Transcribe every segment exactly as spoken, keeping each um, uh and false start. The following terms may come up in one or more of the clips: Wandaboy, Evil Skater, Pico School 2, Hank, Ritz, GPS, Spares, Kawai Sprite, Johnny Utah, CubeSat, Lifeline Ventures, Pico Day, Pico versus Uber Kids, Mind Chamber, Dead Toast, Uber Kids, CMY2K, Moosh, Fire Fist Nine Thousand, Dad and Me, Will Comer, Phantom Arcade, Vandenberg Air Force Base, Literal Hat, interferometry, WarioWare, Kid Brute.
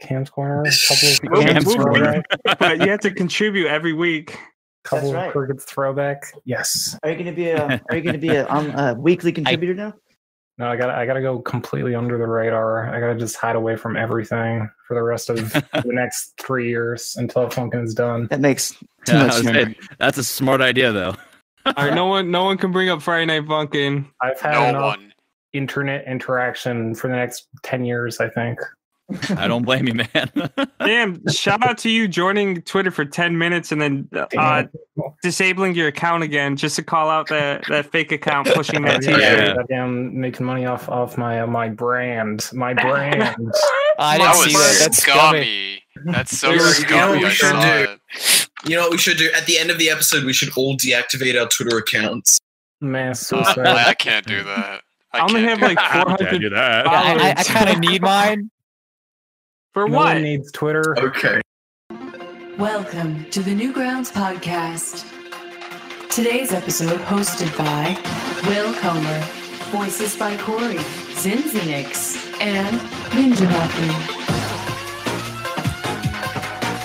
Cam's Corner, a couple of Cam's Corner. But you have to contribute every week. Couple That's of right. Kurgan's throwback. Yes. Are you going to be a Are you going to be a, um, a weekly contributor I, now? No, I got I got to go completely under the radar. I got to just hide away from everything for the rest of the next three years until Funkin's done. That makes too yeah, much sense. That's a smart idea, though. All right, no one, no one can bring up Friday Night Funkin'. I've had no enough one. internet interaction for the next ten years, I think. I don't blame you, man. Damn, shout out to you joining Twitter for ten minutes and then uh, disabling your account again just to call out that, that fake account pushing that yeah, yeah. Goddamn, making money off, off my uh, my brand. My brand. I didn't that was see that. That's scummy. scummy. That's so scummy. I saw it. You know what we should do? At the end of the episode, we should all deactivate our Twitter accounts. Man, suicide. Uh, I can't do that. I only have like four hundred I, I, I kind of need mine. For no what? One needs Twitter. Okay. Welcome to the Newgrounds podcast. Today's episode hosted by Will Comer, Voices by Corey, Zinzi Nix, and Ninja Hockey.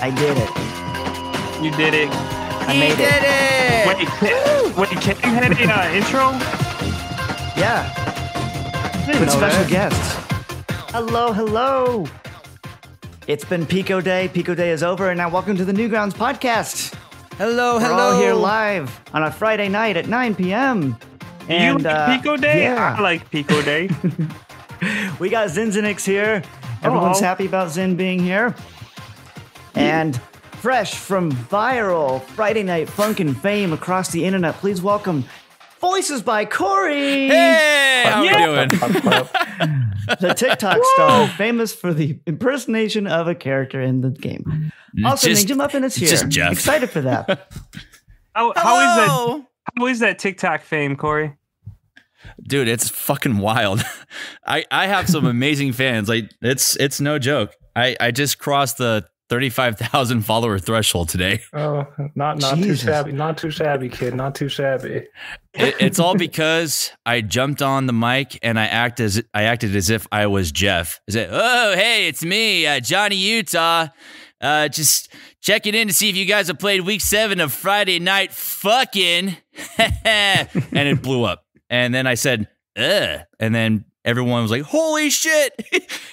I did it. You did it. I he made did it. it. Wait, wait, can you have an uh, intro? Yeah. With special that. guests. Hello, hello. It's been Pico Day. Pico Day is over, and now welcome to the Newgrounds podcast. Hello, We're hello. We're all here live on a Friday night at nine p m And, you like uh, Pico Day? Yeah. I like Pico Day. We got Zinzi Nix here. Everyone's Uh-oh. happy about Zin being here. And fresh from viral Friday Night Funkin' fame across the internet, please welcome Voices by Corey. Hey, how yeah. are we doing? The TikTok star, famous for the impersonation of a character in the game. Also, just, Ninja Muffin is here. Just Jeff. Excited for that. how, how is that? How is that TikTok fame, Corey? Dude, it's fucking wild. I I have some amazing fans. Like it's it's no joke. I I just crossed the thirty-five thousand follower threshold today. Oh, not not Jesus. too shabby, not too shabby, kid, not too shabby. It, it's all because I jumped on the mic and I act as I acted as if I was Jeff. I said, "Oh, hey, it's me, uh, Johnny Utah. Uh, just checking in to see if you guys have played Week Seven of Friday Night Fucking," and it blew up. And then I said, "Ugh," and then everyone was like, holy shit,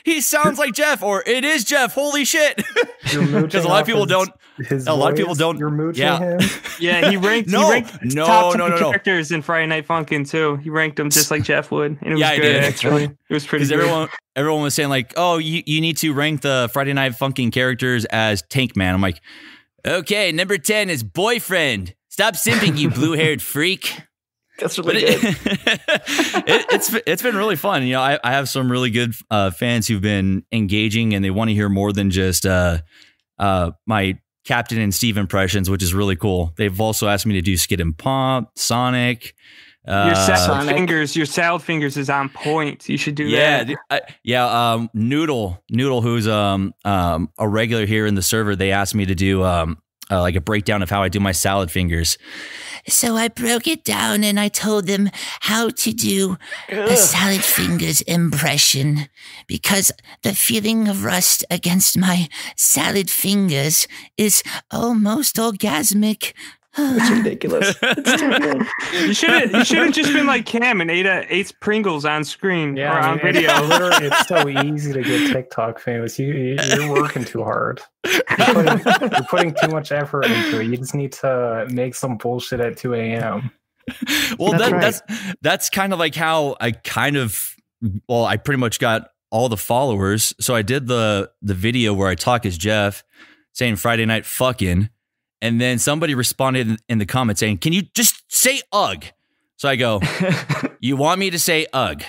he sounds like Jeff, or it is Jeff, holy shit. Because a lot of people his, don't, his a lot of people don't, you're yeah. Him? Yeah, he ranked, no, he ranked no, top no, no, characters no. in Friday Night Funkin' too. He ranked them just like Jeff would. And it was yeah, good, I did. Actually. It was pretty good. Everyone, everyone was saying like, oh, you, you need to rank the Friday Night Funkin' characters as Tank Man. I'm like, okay, number ten is Boyfriend. Stop simping, you blue-haired freak. That's really good. It, it, it's it's been really fun. You know, I, I have some really good uh, fans who've been engaging, and they want to hear more than just uh, uh, my Captain and Steve impressions, which is really cool. They've also asked me to do Skid and Pump, Sonic. Uh, your salad fingers, your salad fingers is on point. You should do yeah, that. I, yeah, um, Noodle, Noodle, who's um, um, a regular here in the server. They asked me to do. Um, Uh, like a breakdown of how I do my salad fingers. So I broke it down and I told them how to do Ugh. a salad fingers impression because the feeling of rust against my salad fingers is almost orgasmic. It's ridiculous. you should you should have just been like Cam and ate a, ate Pringles on screen yeah, or I mean, on video. It's, literally, it's so easy to get TikTok famous. You, you you're working too hard. You're putting, you're putting too much effort into it. You just need to make some bullshit at two a m Well, that's that, right. that's that's kind of like how I kind of well I pretty much got all the followers. So I did the the video where I talk as Jeff, saying Friday Night Fucking. And then somebody responded in the comments saying, can you just say ugh? So I go, you want me to say ugh?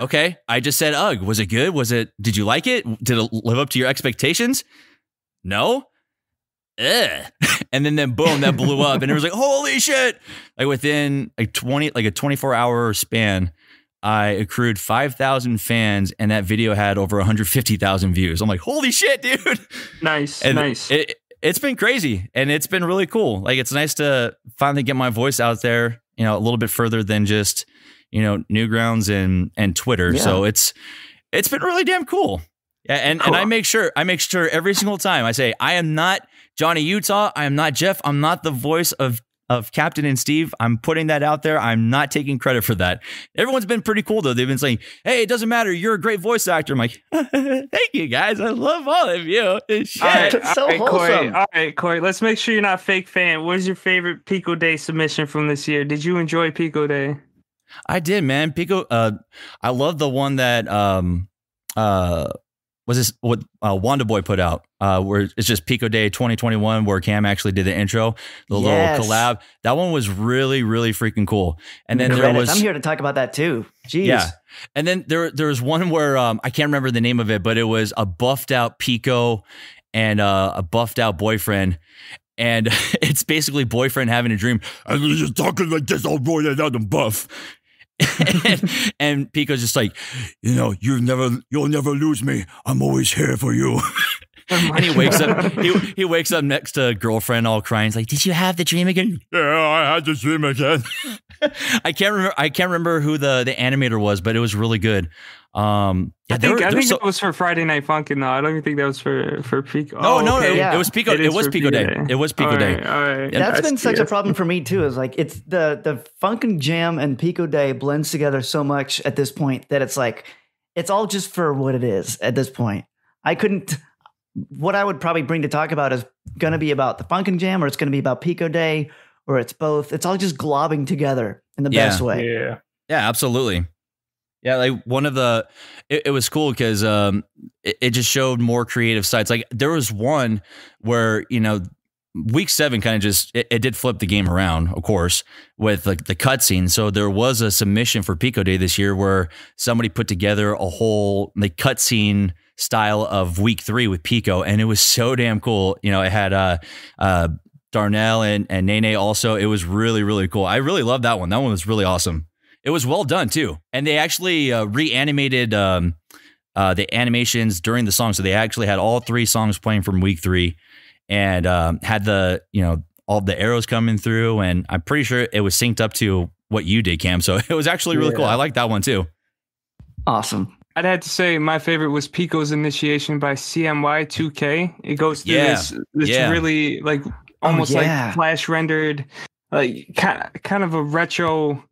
Okay, I just said ugh. Was it good? Was it, did you like it? Did it live up to your expectations? No? Ugh. And then, then boom, that blew up. And it was like, holy shit. Like within like twenty, like a twenty-four hour span, I accrued five thousand fans and that video had over one hundred fifty thousand views. I'm like, holy shit, dude. Nice, and nice. It, It's been crazy and it's been really cool. Like it's nice to finally get my voice out there, you know, a little bit further than just, you know, Newgrounds and and Twitter. Yeah. So it's it's been really damn cool. Yeah, and, cool. and I make sure I make sure every single time I say I am not Johnny Utah, I am not Jeff, I'm not the voice of of Captain and Steve. I'm putting that out there. I'm not taking credit for that. Everyone's been pretty cool though. They've been saying, "Hey, it doesn't matter. You're a great voice actor." I'm like, "Thank you guys. I love all of you." Shit. All right, it's so all right, wholesome. Corey, all right, Corey. Let's make sure you're not fake fan. What is your favorite Pico Day submission from this year? Did you enjoy Pico Day? I did, man. Pico. Uh, I love the one that um uh. was this what uh, Wandaboy put out uh, where it's just Pico Day twenty twenty-one where Cam actually did the intro, the yes. little collab. That one was really, really freaking cool. And then Credits. there was, I'm here to talk about that too. Jeez. Yeah. And then there, there was one where um, I can't remember the name of it, but it was a buffed out Pico and uh, a buffed out boyfriend. And it's basically boyfriend having a dream. I was just talking like this all roided out and buff. and, and Pico's just like, you know, you've never, you'll never lose me. I'm always here for you. And he wakes up, he, he wakes up next to girlfriend all crying. He's like, did you have the dream again? Yeah, I had the dream again. I can't remember. I can't remember who the, the animator was, but it was really good. Um, yeah, I think, were, I think so, it was for Friday Night Funkin'. No, I don't even think that was for for Pico. No, oh, no, okay. it, yeah. it was Pico. It, it was Pico Day. Day. It was Pico all Day. Right, all right. That's, That's been such a problem for me too. Is like it's the the Funkin' Jam and Pico Day blends together so much at this point that it's like it's all just for what it is at this point. I couldn't. What I would probably bring to talk about is going to be about the Funkin' Jam, or it's going to be about Pico Day, or it's both. It's all just globbing together in the yeah. best way. Yeah. Yeah. Absolutely. Yeah, like one of the, it, it was cool because um, it, it just showed more creative sides. Like there was one where, you know, week seven kind of just, it, it did flip the game around, of course, with like the cutscene. So there was a submission for Pico Day this year where somebody put together a whole like cutscene style of week three with Pico. And it was so damn cool. You know, it had uh, uh, Darnell and, and Nene also. It was really, really cool. I really loved that one. That one was really awesome. It was well done too, and they actually uh, reanimated um, uh, the animations during the song. So they actually had all three songs playing from week three, and um, had the you know all the arrows coming through. And I'm pretty sure it was synced up to what you did, Cam. So it was actually really yeah. cool. I like that one too. Awesome. I'd have to say my favorite was Pico's Initiation by C M Y two K. It goes through yeah. this, this yeah. really like almost oh, yeah. like flash rendered, like kind kind of a retro.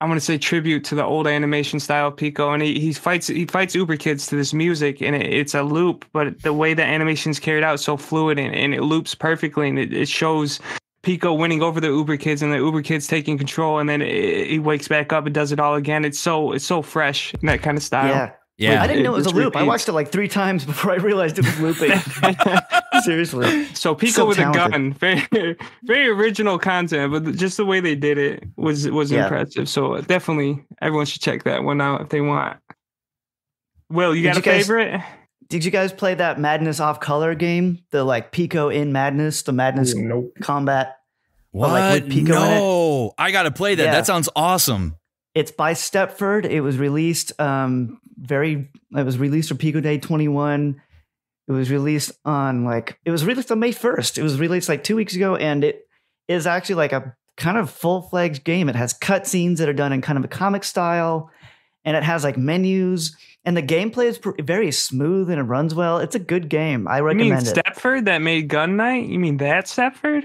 I want to say tribute to the old animation style Pico, and he he fights he fights Uber Kids to this music, and it, it's a loop. But the way the animation's carried out is so fluid, and, and it loops perfectly, and it, it shows Pico winning over the Uber Kids, and the Uber Kids taking control, and then he wakes back up and does it all again. It's so it's so fresh in that kind of style. Yeah, yeah. I didn't know it was a loop. I watched it like three times before I realized it was looping. Seriously. So Pico so with talented. a gun, very, very original content, but just the way they did it was was yeah. impressive. So definitely, everyone should check that one out if they want. Will, you did got you a guys, favorite? Did you guys play that Madness Off Color game? The like Pico in Madness, the Madness yeah, nope. Combat. What? Like, with Pico no, in it. I gotta play that. Yeah. That sounds awesome. It's by Stepford. It was released. Um, very. It was released for Pico Day twenty-one. It was released on like, it was released on May first. It was released like two weeks ago, and it is actually like a kind of full-fledged game. It has cutscenes that are done in kind of a comic style, and it has like menus, and the gameplay is very smooth and it runs well. It's a good game. I recommend it. You mean Stepford it. that made Gun Night? You mean that Stepford?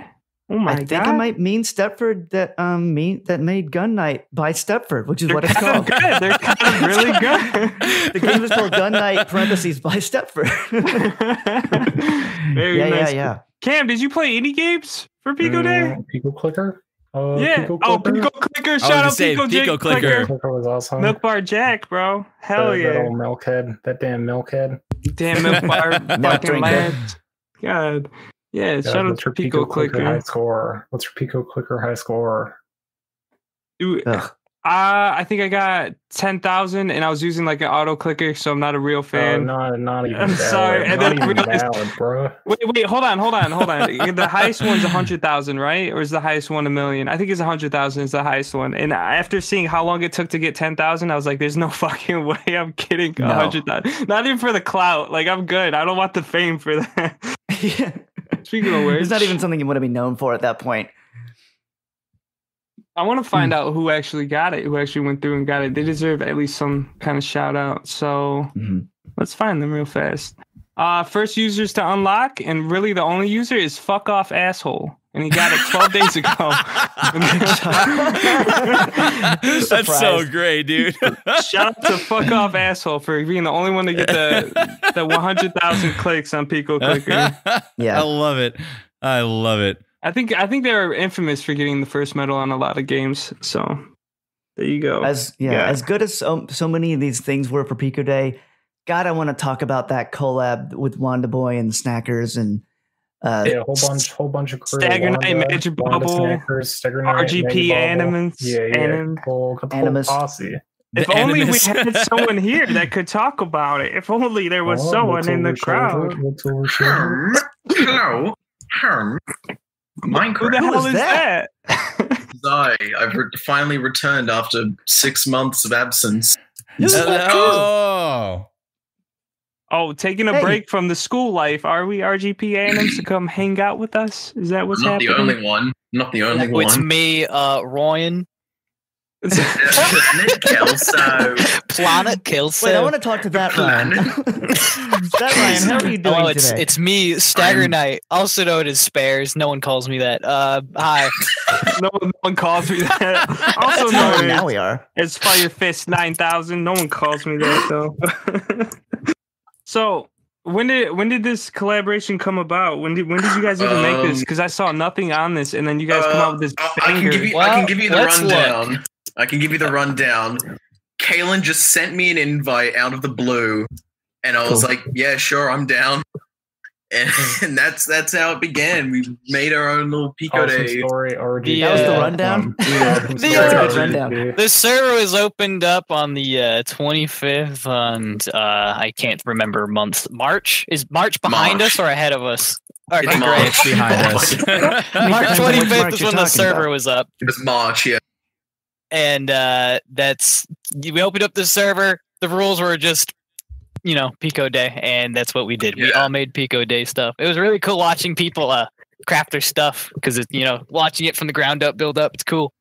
Oh my I God. I think I might mean Stepford that um mean that made Gun Night by Stepford, which is They're what it's called. Good. They're kind of really good. The game is called Gun Night parentheses by Stepford. Very yeah, nice. yeah, yeah. Cam, did you play any games for Pico uh, Day? Pico Clicker. Uh, yeah. Pico oh, Clicker? Pico Clicker. Shout out Pico, Pico Clicker. Clicker was awesome. Milk Bar Jack, bro. Hell that, yeah. That old milkhead. That damn milkhead. Damn milk bar. Fucking land. God. Yeah, yeah, shout out to Pico, Pico Clicker. Clicker high score. What's your Pico Clicker high score? Dude, uh, I think I got ten thousand, and I was using like an auto clicker, so I'm not a real fan. No, not, not even. I'm valid. sorry. Not and then even valid, bro. Wait, wait, hold on, hold on, hold on. The highest one's a hundred thousand, right? Or is the highest one a million? I think it's a hundred thousand is the highest one. And after seeing how long it took to get ten thousand, I was like, "There's no fucking way I'm getting a no. hundred thousand. Not even for the clout. Like I'm good. I don't want the fame for that." Yeah. Speaking of which, it's not even something you want to be known for at that point. I want to find mm. out who actually got it, who actually went through and got it. They deserve at least some kind of shout out. So mm. Let's find them real fast. Uh, first users to unlock, and really the only user is Fuck Off Asshole. And he got it twelve days ago. That's so great, dude. Shout out to Fuck Off Asshole for being the only one to get the, the one hundred thousand clicks on Pico Clicker. Yeah. I love it. I love it. I think I think they're infamous for getting the first medal on a lot of games. So there you go. As yeah, yeah. as good as so, so many of these things were for Pico Day, God, I want to talk about that collab with Wandaboy and Snackers and uh, yeah, a whole bunch, whole bunch of crew. Stagger Wanda, Night, Magic Wanda, Bubble, Snackers, R G P Anims, yeah, yeah, whole, whole Animus. Posse. If the only Animus. We had someone here that could talk about it. If only there was oh, someone in the crowd. Hello. Minecraft. Who the hell is, is that? I, I've re finally returned after six months of absence. Hello. Oh, taking a hey. break from the school life. Are we R G P A nims to come hang out with us? Is that what's Not happening? Not the only one. Not the only oh, one. It's me, uh, Ryan. Planet kill so. Planet kill so. Wait, I want to talk to that Ryan. That Ryan, how are you doing oh, it's, today? It's me, Stagger I'm... Knight, also known as Spares. No one calls me that. Uh, hi. no, no one calls me that. Also known. Now we are. It's Fire Fist Nine Thousand. No one calls me that though. So when did when did this collaboration come about? When did when did you guys even um, make this? Because I saw nothing on this, and then you guys uh, come out with this. I can give you. Well, I can give you the rundown. Look. I can give you the rundown. Kalen just sent me an invite out of the blue, and I was cool. like, "Yeah, sure, I'm down." And, and that's that's how it began. We made our own little Pico awesome Day story. Yeah. That was the rundown. Um, yeah, the, rundown. The server was opened up on the uh, twenty-fifth, and uh, I can't remember month. March is March behind March. us or ahead of us? All right, March. It's behind us. March twenty-fifth is when the server about. was up. It was March, yeah. And uh, that's we opened up the server. The rules were just, you know, Pico Day, and that's what we did. Yeah. We all made Pico Day stuff. It was really cool watching people uh, craft their stuff because it's you know watching it from the ground up, build up. It's cool.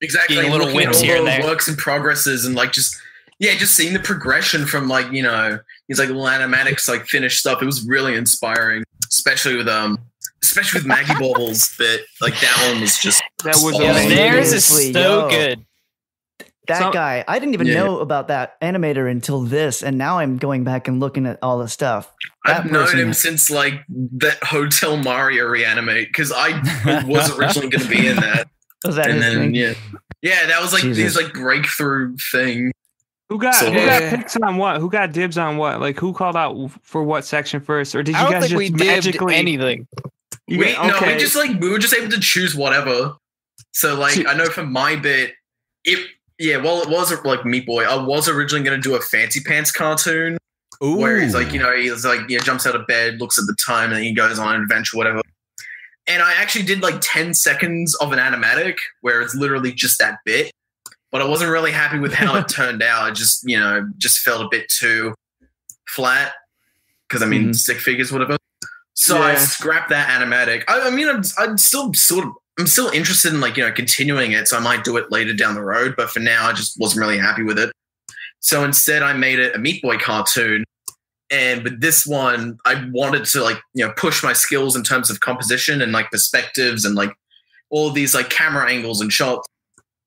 Exactly, getting little whips here and there, works and progresses, and like just yeah, just seeing the progression from like you know these like little animatics, like finished stuff. It was really inspiring, especially with um. Especially with Maggie Baubles, that like that one was just that was amazing. Theirs is so Yo. good. That so, guy, I didn't even yeah. know about that animator until this, and now I'm going back and looking at all the stuff. That I've known him since like that Hotel Mario reanimate because I was originally going to be in that. Was that and his then, thing? Yeah, yeah, that was like Jesus. His like breakthrough thing. Who got so, who got yeah. picks on what? Who got dibs on what? Like who called out for what section first? Or did you I don't guys think just we magically anything? You we got, okay. no, we just like we were just able to choose whatever. So like I know for my bit, it yeah. Well, it was like Meat Boy. I was originally going to do a Fancy Pants cartoon, Ooh. where he's like you know he's like yeah jumps out of bed, looks at the time, and then he goes on an adventure, whatever. And I actually did like ten seconds of an animatic where it's literally just that bit. But I wasn't really happy with how it turned out. It just you know just felt a bit too flat because I mean mm. stick figures, whatever. So yeah. I scrapped that animatic. I, I mean, I'm, I'm still sort of, I'm still interested in like, you know, continuing it. So I might do it later down the road, but for now I just wasn't really happy with it. So instead I made it a Meat Boy cartoon. And with this one, I wanted to like, you know, push my skills in terms of composition and like perspectives and like all these like camera angles and shots.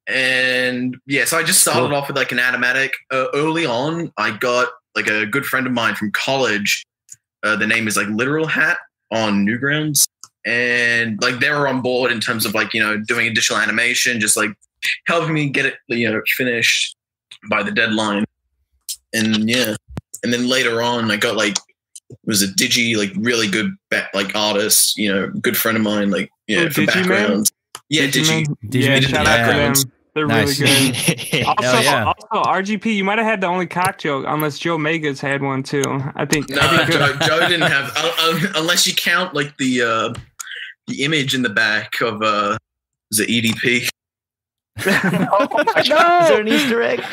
And yeah, so I just started cool. off with like an animatic. Uh, early on, I got like a good friend of mine from college. Uh, the name is like Literal Hat on Newgrounds, and like they were on board in terms of like you know doing additional animation, just like helping me get it you know finished by the deadline. And yeah, and then later on, I got like it was a Digi, like really good like artist, you know, good friend of mine, like yeah, oh, for background. Yeah, Digi, Digi, yeah, shout out to them. They're nice. really good. Also, yeah. also, R G P, you might have had the only cock joke, unless Joe Mega's had one too. I think. No, I think Joe, Joe didn't have, uh, unless you count like the uh, the image in the back of uh, the E D P. Oh my God! Is there an Easter egg?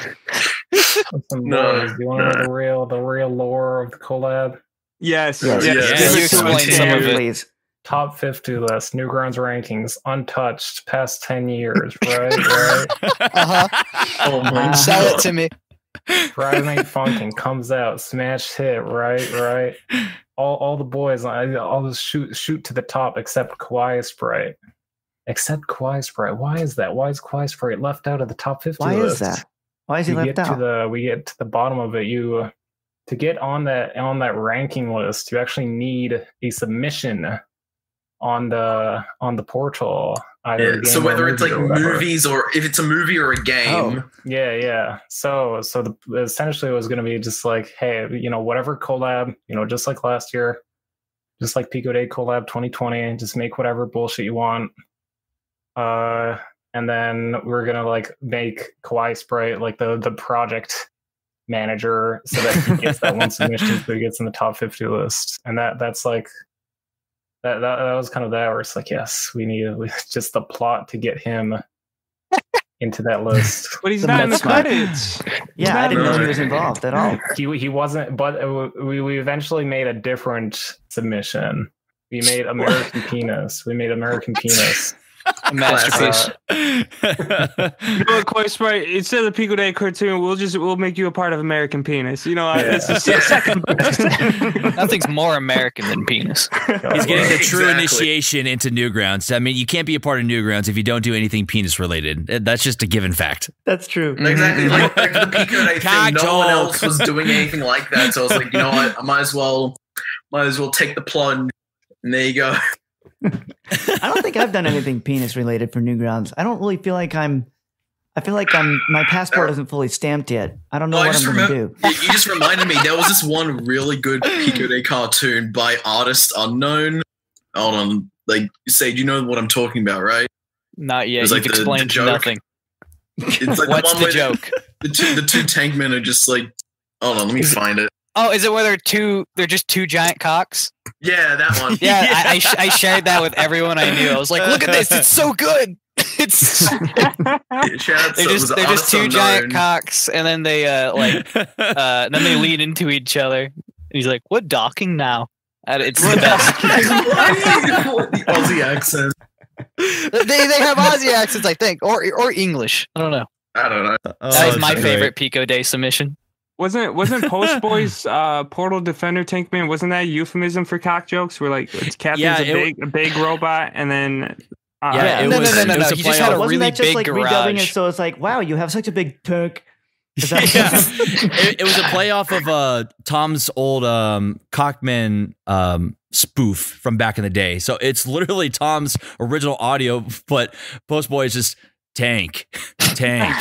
No. Do you want no. to know the real, the real lore of the collab? Yes. Yes. yes. yes. yes. yes. Explain some of it, please. Top fifty list, Newgrounds rankings, untouched, past ten years, right? Right. Uh huh. Oh my God. Sell it to me. Friday Night Funkin' comes out, smash hit, right, right. All all the boys, all the shoot shoot to the top except Kawai Sprite. Except Kawai Sprite. Why is that? Why is Kawai Sprite left out of the top fifty Why list? Is that? Why is he we left get out? To the, we get to the bottom of it. You uh, to get on that on that ranking list, you actually need a submission on the on the portal. Yeah. So whether it's like or movies or if it's a movie or a game. Oh. Yeah, yeah. So so the, essentially it was going to be just like, hey, you know, whatever collab, you know, just like last year, just like Pico Day collab twenty twenty, just make whatever bullshit you want. Uh, and then we're going to like make Kawai Sprite like the, the project manager so that he gets that one submission so he gets in the top fifty list. And that that's like... That, that that was kind of that where it's like, yes, we need we, just the plot to get him into that list. But he's not in the credits. Yeah, I didn't know he was involved at all. He he wasn't, but we, we eventually made a different submission. We made American Penis. We made American Penis. A masterpiece. Uh, you know what, Kawai Sprite? Instead of the Pico Day cartoon, we'll just we'll make you a part of American Penis. You know, yeah. I, it's just yeah. second. Nothing's more American than penis. He's getting the true exactly. initiation into Newgrounds. I mean, you can't be a part of Newgrounds if you don't do anything penis related. That's just a given fact. That's true. Exactly. Like, like the Pico Day thing, no one else was doing anything like that. So I was like, you know what? I might as well, might as well take the plunge. And there you go. I don't think I've done anything penis related for Newgrounds. I don't really feel like I'm. I feel like I'm. My passport isn't fully stamped yet. I don't know oh, what I'm remember, gonna do. You just reminded me. There was this one really good Pico Day cartoon by artist unknown. Hold on, like you say, you know what I'm talking about, right? Not yet. You've like explained the, the nothing. It's like what's the, the joke? The two, the two tank men are just like. Hold on, let me find it. Oh, is it where they're two? They're just two giant cocks. Yeah, that one. Yeah, yeah. I, I, sh I shared that with everyone I knew. I was like, "Look at this! It's so good!" It's yeah, they're just they're just two unknown. giant cocks, and then they uh, like uh, then they lean into each other. And he's like, "What docking now?" And it's the best. The Aussie accent. They they have Aussie accents, I think, or or English. I don't know. I don't know. Oh, that was my okay. favorite Pico Day submission. Wasn't wasn't Post Boys uh, Portal Defender Tank Man? Wasn't that a euphemism for cock jokes? We're like, it's Captain's yeah, a big a big robot, and then uh, yeah, it no, was, no no no no. He just had a wasn't really that just big like garage. Redubbing it, so it's like, wow, you have such a big Turk. Yeah. it, it was a playoff of uh, Tom's old um, Cockman um, spoof from back in the day. So it's literally Tom's original audio, but Post Boys just. Tank, tank,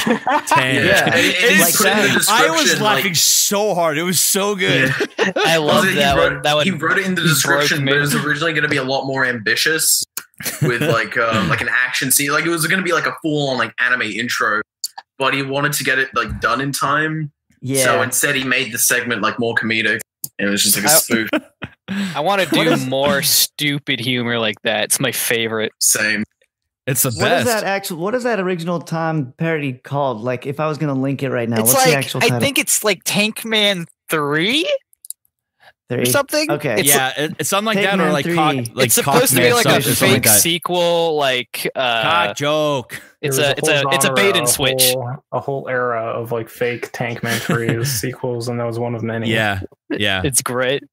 tank. Yeah. It is like I was laughing like, so hard. It was so good. Yeah. I love that, that wrote, one. That he one wrote it in the description, but it was originally going to be a lot more ambitious with like um, like an action scene. Like it was going to be like a full on like anime intro, but he wanted to get it like done in time. Yeah. So instead, he made the segment like more comedic, and it was just like a spoof. I, I want to do more stupid humor like that. It's my favorite. Same. It's the best. What is that actual? What is that original Tom parody called? Like, if I was going to link it right now, it's what's like, the actual title? I think it's like Tank Man three, three. or something. Okay, it's yeah, like, it's something like Tank that, Man or like, cock, like it's supposed to be like a fake like sequel, like uh, cock joke. It's a, a it's a genre, it's a bait and switch. A whole, a whole era of like fake Tank Man three sequels, and that was one of many. Yeah, yeah, it's great.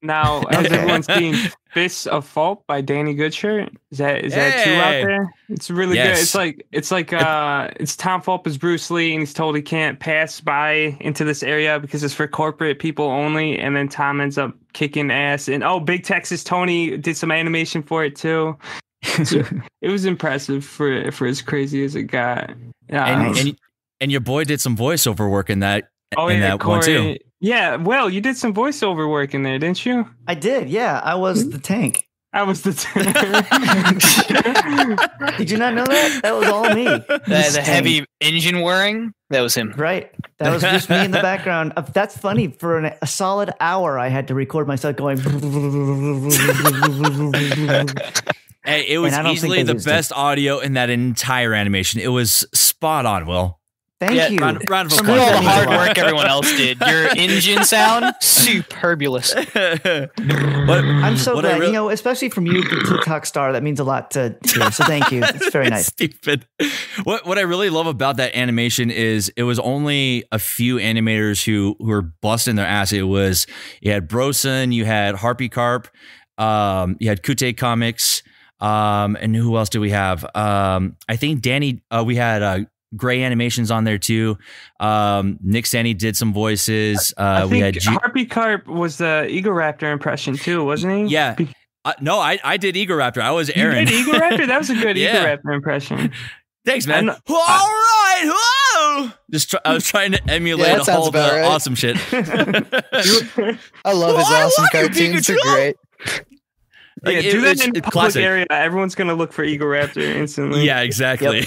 Now, has everyone seen Fists of Fault by Danny Goodshirt? Is that is that hey. true out there? It's really yes. good. It's like it's like uh, it's Tom Fulp as Bruce Lee, and he's told he can't pass by into this area because it's for corporate people only. And then Tom ends up kicking ass. And oh, Big Texas Tony did some animation for it too. It was impressive for for as crazy as it got. Yeah, and, and and your boy did some voiceover work in that. Oh in yeah, that Corey, one too. Yeah, well, you did some voiceover work in there, didn't you? I did, yeah. I was the tank. I was the tank. Did you not know that? That was all me. The, the heavy engine whirring? That was him. Right. That was just me in the background. That's funny. For an, a solid hour, I had to record myself going... Hey, it was easily the best it. audio in that entire animation. It was spot on, Will. Thank yeah, you. Round, round of applause. All the hard work everyone else did. Your engine sound, superbulous. what, I'm so what glad, really you know, especially from you, the TikTok star. That means a lot to hear. So thank you. It's very nice. Stupid. What What I really love about that animation is it was only a few animators who who were busting their ass. It was you had Broson, you had Harpy Carp, um, you had Kute Comics, um, and who else do we have? Um, I think Danny. Uh, we had. Uh, Gray Animations on there too. Um, Nick Sandy did some voices. Uh, I we think had G Harpy Carp was the Egoraptor impression too, wasn't he? Yeah. Be uh, no, I I did Egoraptor. I was Aaron. You did Egoraptor? That was a good yeah. Egoraptor impression. Thanks, man. All right, whoa! Just try, I was trying to emulate yeah, a whole the right. awesome shit. I love his well, awesome love cartoons. You, They're great. Like, yeah, it, do that in public classic. Area. Everyone's gonna look for Egoraptor instantly. Yeah, exactly.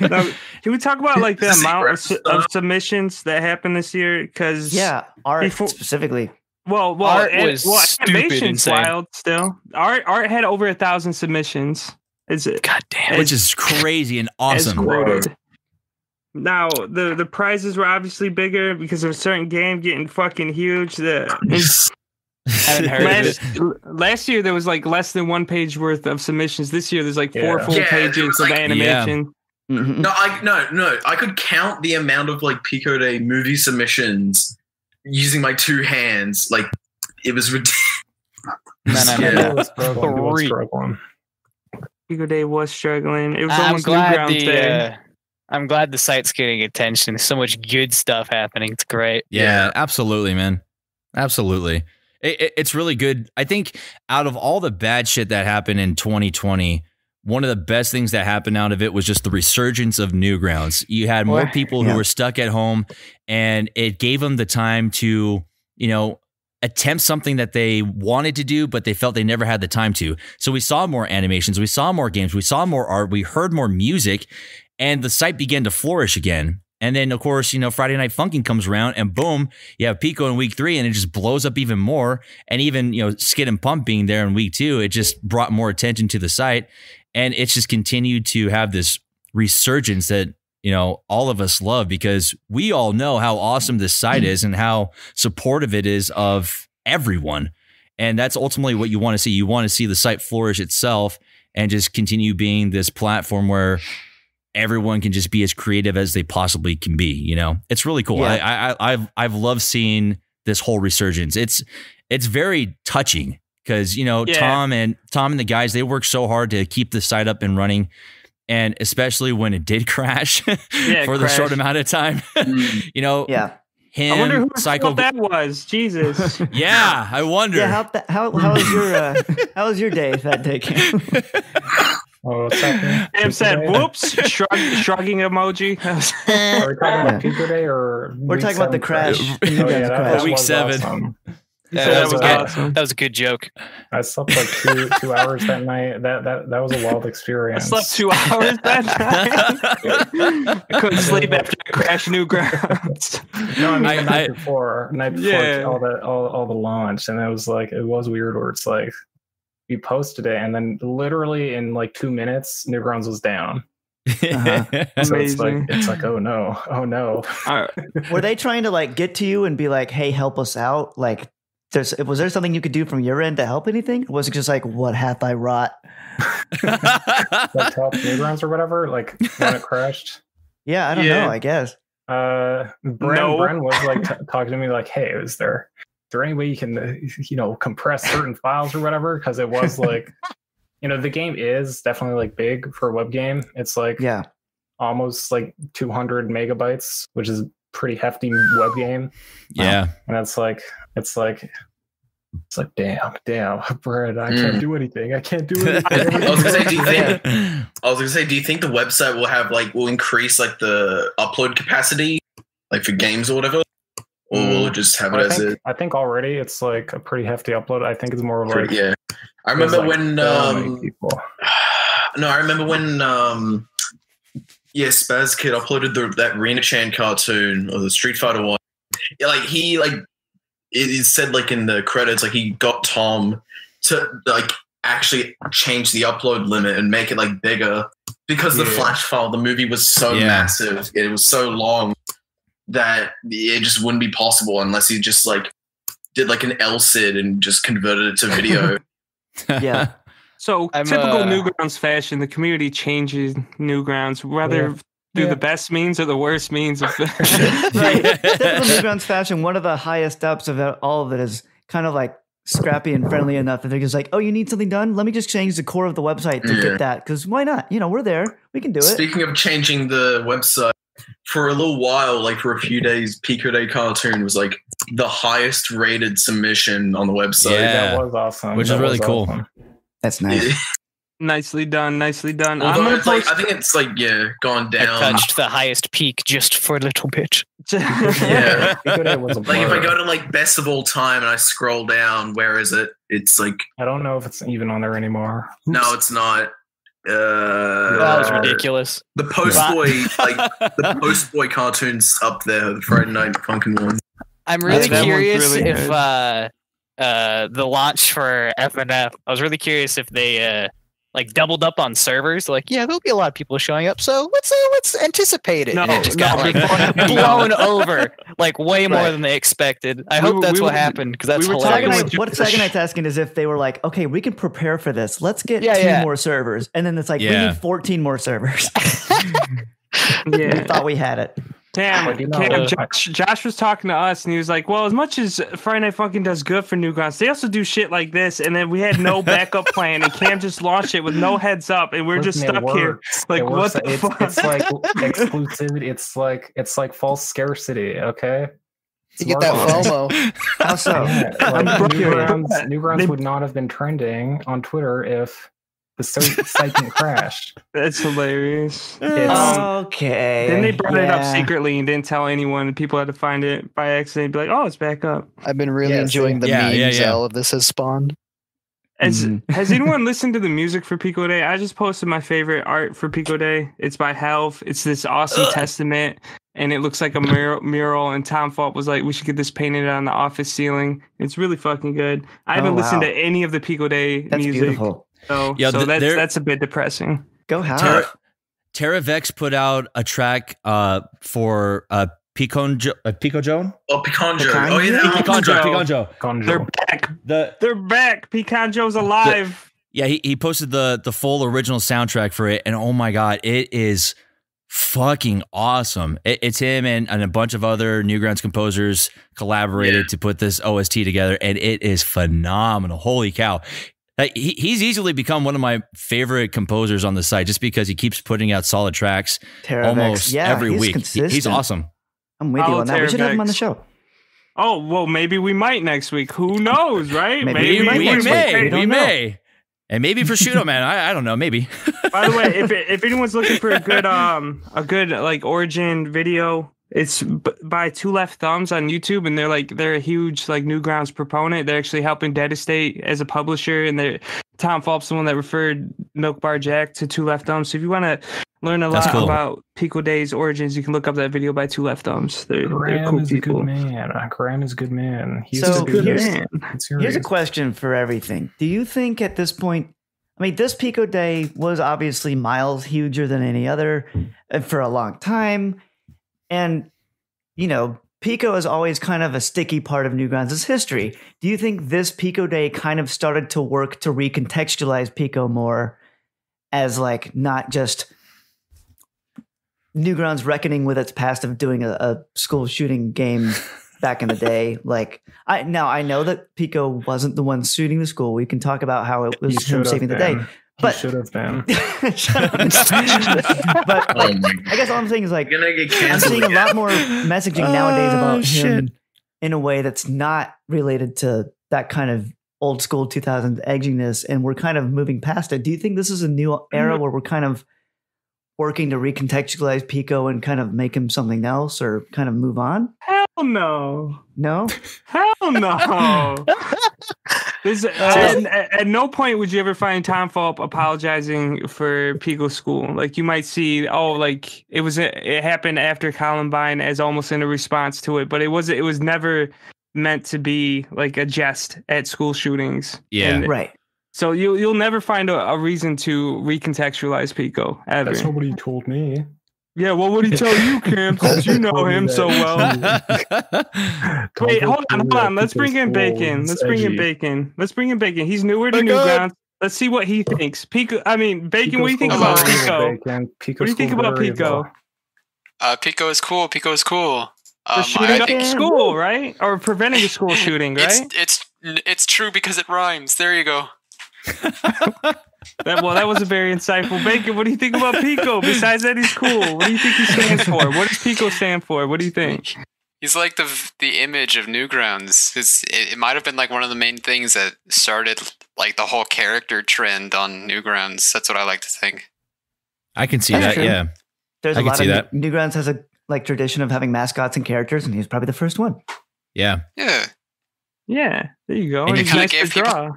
Yep. Now, can we talk about like the amount of, su of submissions that happened this year? Because yeah, art before, specifically. Well, well, art and, was well, animation's wild still. Art, art had over a thousand submissions. Is it? God damn, as, which is crazy and awesome. Now the the prizes were obviously bigger because of a certain game getting fucking huge. The Last, last year there was like less than one page worth of submissions. This year there's like yeah. four full yeah, pages like, of animation. Yeah. Mm-hmm. No, I no no. I could count the amount of like Pico Day movie submissions using my two hands. Like it was ridiculous. No, no, no, no. It was struggling. It was struggling. Pico Day was struggling. It was I'm almost Newgrounds Day. Uh, I'm glad the site's getting attention. There's so much good stuff happening. It's great. Yeah, yeah. Absolutely, man. Absolutely. It, it's really good. I think out of all the bad shit that happened in twenty twenty, one of the best things that happened out of it was just the resurgence of Newgrounds. You had more people who yeah. were stuck at home, and it gave them the time to, you know, attempt something that they wanted to do, but they felt they never had the time to. So we saw more animations, we saw more games, we saw more art, we heard more music, and the site began to flourish again. And then, of course, you know, Friday Night Funkin' comes around and boom, you have Pico in week three and it just blows up even more. And even, you know, Skid and Pump being there in week two, it just brought more attention to the site. And it's just continued to have this resurgence that, you know, all of us love because we all know how awesome this site is and how supportive it is of everyone. And that's ultimately what you want to see. You want to see the site flourish itself and just continue being this platform where everyone can just be as creative as they possibly can be. You know, it's really cool. Yeah. I, I, I've, I've loved seeing this whole resurgence. It's, it's very touching because, you know, yeah. Tom and Tom and the guys, they work so hard to keep the site up and running. And especially when it did crash yeah, for the short amount of time, you know, yeah. Him, I wonder who Psycho that was. Jesus. Yeah. I wonder yeah, how, how, how was your, uh, how was your day if that day came? Oh, Sam said, today? "Whoops!" Shrug, shrugging emoji. Are we talking about Pico Day or we're talking about the crash? Oh, yeah, that, that week seven. Awesome. Yeah, that, that, was was a, awesome. That was a good joke. I slept like two two hours that night. That that that was a wild experience. I slept two hours that night. I couldn't sleep after I crashed Newgrounds. No, I mean I, the night I, before, night before yeah. all the all, all the launch, and it was like it was weird. Where it's like. You posted it, and then literally in like two minutes, Newgrounds was down. Uh-huh. So it's like, it's like, oh no, oh no. Right. Were they trying to like get to you and be like, hey, help us out? Like, there's was there something you could do from your end to help anything? Or was it just like, what hath I wrought? Like help Newgrounds or whatever? Like when it crashed? Yeah, I don't yeah. know. I guess. Uh, Bren, no. Bren was like t talking to me like, hey, is there? Is there any way you can, you know, compress certain files or whatever? Because it was like, you know, the game is definitely like big for a web game. It's like yeah, almost like two hundred megabytes, which is a pretty hefty web game. Yeah, um, and it's like it's like it's like damn, damn, Brad, I mm. can't do anything. I can't do anything. I was gonna say, do you think? I was gonna say, do you think the website will have like will increase like the upload capacity, like for games or whatever? Or we'll just have it I as think, it. I think already it's like a pretty hefty upload. I think it's more of like yeah. I remember like when um, no, I remember when um, yeah, Spaz Kid uploaded the that Rena Chan cartoon or the Street Fighter one. Yeah, like he like it, it said like in the credits like he got Tom to like actually change the upload limit and make it like bigger because yeah. the flash file, the movie was so yeah. massive, it was so long that it just wouldn't be possible unless he just like did like an L C D and just converted it to video. yeah. So I'm, typical uh, Newgrounds fashion, the community changes Newgrounds rather yeah. through yeah. the best means or the worst means. Of right. Typical Newgrounds fashion, one of the highest ups of all of it is kind of like scrappy and friendly enough that they're just like, oh, you need something done? Let me just change the core of the website to yeah. get that, because why not? You know, we're there. We can do it. Speaking of changing the website, for a little while, like for a few days, Pico Day cartoon was like the highest rated submission on the website. Yeah, that was awesome. Which that is really cool. Awesome. That's nice. Nicely done. Nicely done. I'm gonna like, I think it's like, yeah, gone down. I touched the highest peak just for a little bit. yeah. Like if I go to like best of all time and I scroll down, where is it? It's like, I don't know if it's even on there anymore. Oops. No, it's not. Uh, that was ridiculous. The Postboy, like the Postboy cartoons up there, the Friday Night Funkin' one. I'm really yeah, curious really if uh, uh, the launch for F N F, I was really curious if they uh, like doubled up on servers. Like, yeah, there'll be a lot of people showing up, so let's uh, let's anticipate it. No, and it just no. got like, blown over, like way more right. than they expected. I we, hope that's we, what we, happened because that's we hilarious. Talking, what Second Night's asking is if they were like, okay, we can prepare for this. Let's get yeah, two yeah. more servers, and then it's like yeah. we need fourteen more servers. yeah. We thought we had it. Damn, you know, Josh, Josh was talking to us, and he was like, well, as much as Friday Night Funkin' does good for Newgrounds, they also do shit like this, and then we had no backup plan, and Cam just launched it with no heads up, and we're just stuck here. Like, what the it's, fuck? It's like exclusivity. It's like, it's like false scarcity, okay? You get that FOMO. How so? Yeah, like, Newgrounds, Newgrounds they, would not have been trending on Twitter if... the site can crash. That's hilarious. Yes. Okay. Then they brought yeah. it up secretly and didn't tell anyone. People had to find it by accident. Be like, oh, it's back up. I've been really yes. enjoying the yeah, memes yeah, yeah. all of this has spawned. As, mm. Has anyone listened to the music for Pico Day? I just posted my favorite art for Pico Day. It's by Half. It's this awesome Ugh. testament, and it looks like a mural, mural. And Tom Fault was like, we should get this painted on the office ceiling. It's really fucking good. I haven't oh, wow. listened to any of the Pico Day That's music. Beautiful. So, yeah, so th that's, that's a bit depressing. Go ahead. Tara Vex put out a track uh, for uh, Piconjo. Uh, Piconjo? Oh, Piconjo. Oh, yeah. Piconjo. Piconjo. Piconjo. They're back. The, They're back. Piconjo's alive. The, yeah, he, he posted the, the full original soundtrack for it. And oh my God, it is fucking awesome. It, it's him and, and a bunch of other Newgrounds composers collaborated yeah. to put this O S T together. And it is phenomenal. Holy cow. Like, he, he's easily become one of my favorite composers on the site just because he keeps putting out solid tracks Teravex. almost yeah, every he's week. Consistent. He, he's awesome. I'm with oh, you on Teravex. that. We should have him on the show. Oh, well, maybe we might next week. Who knows, right? maybe, maybe we, we, we may. We, we may. Know. And maybe Prosciutto Man. I, I don't know. Maybe. By the way, if it, if anyone's looking for a good um a good like origin video, it's by Two Left Thumbs on YouTube, and they're like they're a huge like Newgrounds proponent. They're actually helping Deadestate as a publisher, and they're Tom Phelps, the one that referred Milk Bar Jack to Two Left Thumbs. So if you want to learn a That's lot cool. about Pico Day's origins, you can look up that video by Two Left Thumbs. They're, they're cool is people. A good man. Graham is a good man. He's so a good here's, man. Here's a question for everything. Do you think at this point? I mean, this Pico Day was obviously miles huger than any other for a long time. And, you know, Pico is always kind of a sticky part of Newgrounds' history. Do you think this Pico Day kind of started to work to recontextualize Pico more as like not just Newgrounds reckoning with its past of doing a, a school shooting game back in the day? Like, I now I know that Pico wasn't the one shooting the school. We can talk about how it was him saving been. the day. But should have been. But like, oh I guess all I'm saying is like I'm seeing a lot more messaging oh, nowadays about shit. him in a way that's not related to that kind of old school two thousands edginess, and we're kind of moving past it. Do you think this is a new era where we're kind of working to recontextualize Pico and kind of make him something else, or kind of move on? Hell no, no, hell no. This, uh, at, at no point would you ever find Tom Fulp apologizing for Pico School. Like, you might see, oh, like it was it happened after Columbine as almost in a response to it, but it was it was never meant to be like a jest at school shootings. Yeah, and, right. So you, you'll never find a, a reason to recontextualize Pico, ever. That's not what he told me. Yeah, well, what did he tell you, Camp? Since you know him so well. Wait, hold on, hold on. Let's bring in Bacon. Let's bring in Bacon. Let's bring in Bacon. He's newer to Newgrounds. Let's see what he thinks. Pico, I mean, Bacon, what do you think about Pico? What do you think about Pico? Uh, Pico is cool. Pico is cool. Um, shooting up school, right? Or preventing a school shooting, right? It's, it's it's true because it rhymes. There you go. That, well, that was a very insightful. Bacon, what do you think about Pico? Besides that, he's cool. What do you think he stands for? What does Pico stand for? What do you think? He's like the the image of Newgrounds. It's, it, it might have been like one of the main things that started like the whole character trend on Newgrounds. That's what I like to think. I can see That's that. True. Yeah, there's I a can lot see of that. Newgrounds has a like tradition of having mascots and characters, and he was probably the first one. Yeah. Yeah. Yeah. There you go. And, and you kind of nice gave people. Draw.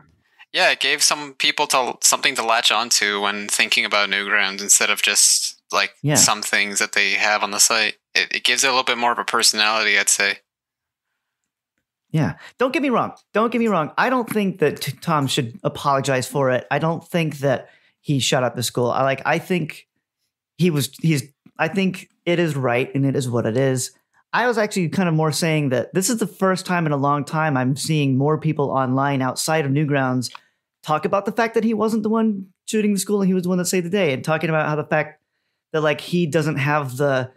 Yeah, it gave some people to, something to latch onto when thinking about Newgrounds instead of just like yeah. some things that they have on the site. It, it gives it a little bit more of a personality, I'd say. Yeah. Don't get me wrong. Don't get me wrong. I don't think that Tom should apologize for it. I don't think that he shut up the school. I like. I think he was. He's. I think it is right, and it is what it is. I was actually kind of more saying that this is the first time in a long time I'm seeing more people online outside of Newgrounds talk about the fact that he wasn't the one shooting the school and he was the one that saved the day, and talking about how the fact that like he doesn't have the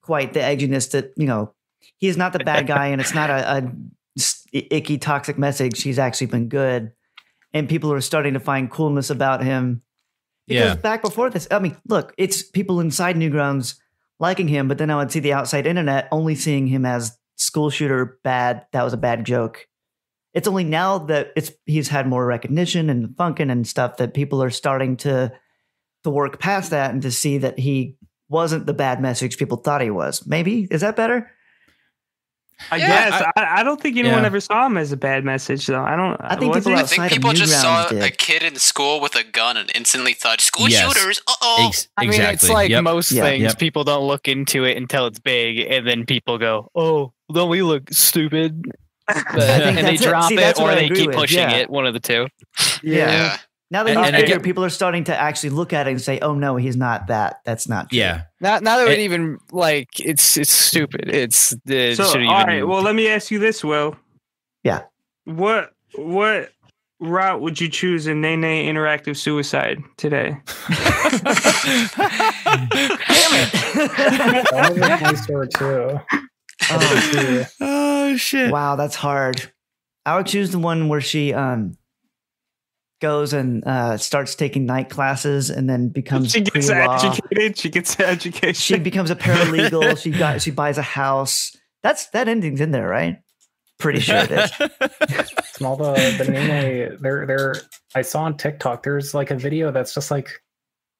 quite the edginess that, you know, he's not the bad guy and it's not a, a icky toxic message. He's actually been good, and people are starting to find coolness about him. Because yeah. back before this, I mean, look, it's people inside Newgrounds liking him, but then I would see the outside internet only seeing him as school shooter, bad, that was a bad joke. It's only now that it's he's had more recognition and funkin' and stuff that people are starting to to work past that and to see that he wasn't the bad message people thought he was. Maybe? Is that better? I yeah, guess. I, I don't think anyone yeah. ever saw him as a bad message, though. I don't. I think, I think people just saw did. a kid in school with a gun and instantly thought, school yes. shooters, uh-oh. Ex I exactly. mean, it's like yep. most yep. things. Yep. People don't look into it until it's big, and then people go, oh, don't we look stupid? But, and they drop it, See, it or they keep with. pushing yeah. it, one of the two. Yeah. yeah. yeah. Now that he's bigger, people are starting to actually look at it and say, "Oh no, he's not that. That's not true." Yeah. Now, now that it, it even like it's it's stupid. It's it so, all even, right. Well, let me ask you this, Will. Yeah. What what route would you choose in Nene Interactive Suicide today? Damn it! Oh shit! Wow, that's hard. I would choose the one where she um. goes and uh, starts taking night classes, and then becomes she gets educated. She gets an education. She becomes a paralegal. she got. She buys a house. That's that ending's in there, right? Pretty sure it is. Small the, the Nene. There, there. I saw on TikTok. There's like a video that's just like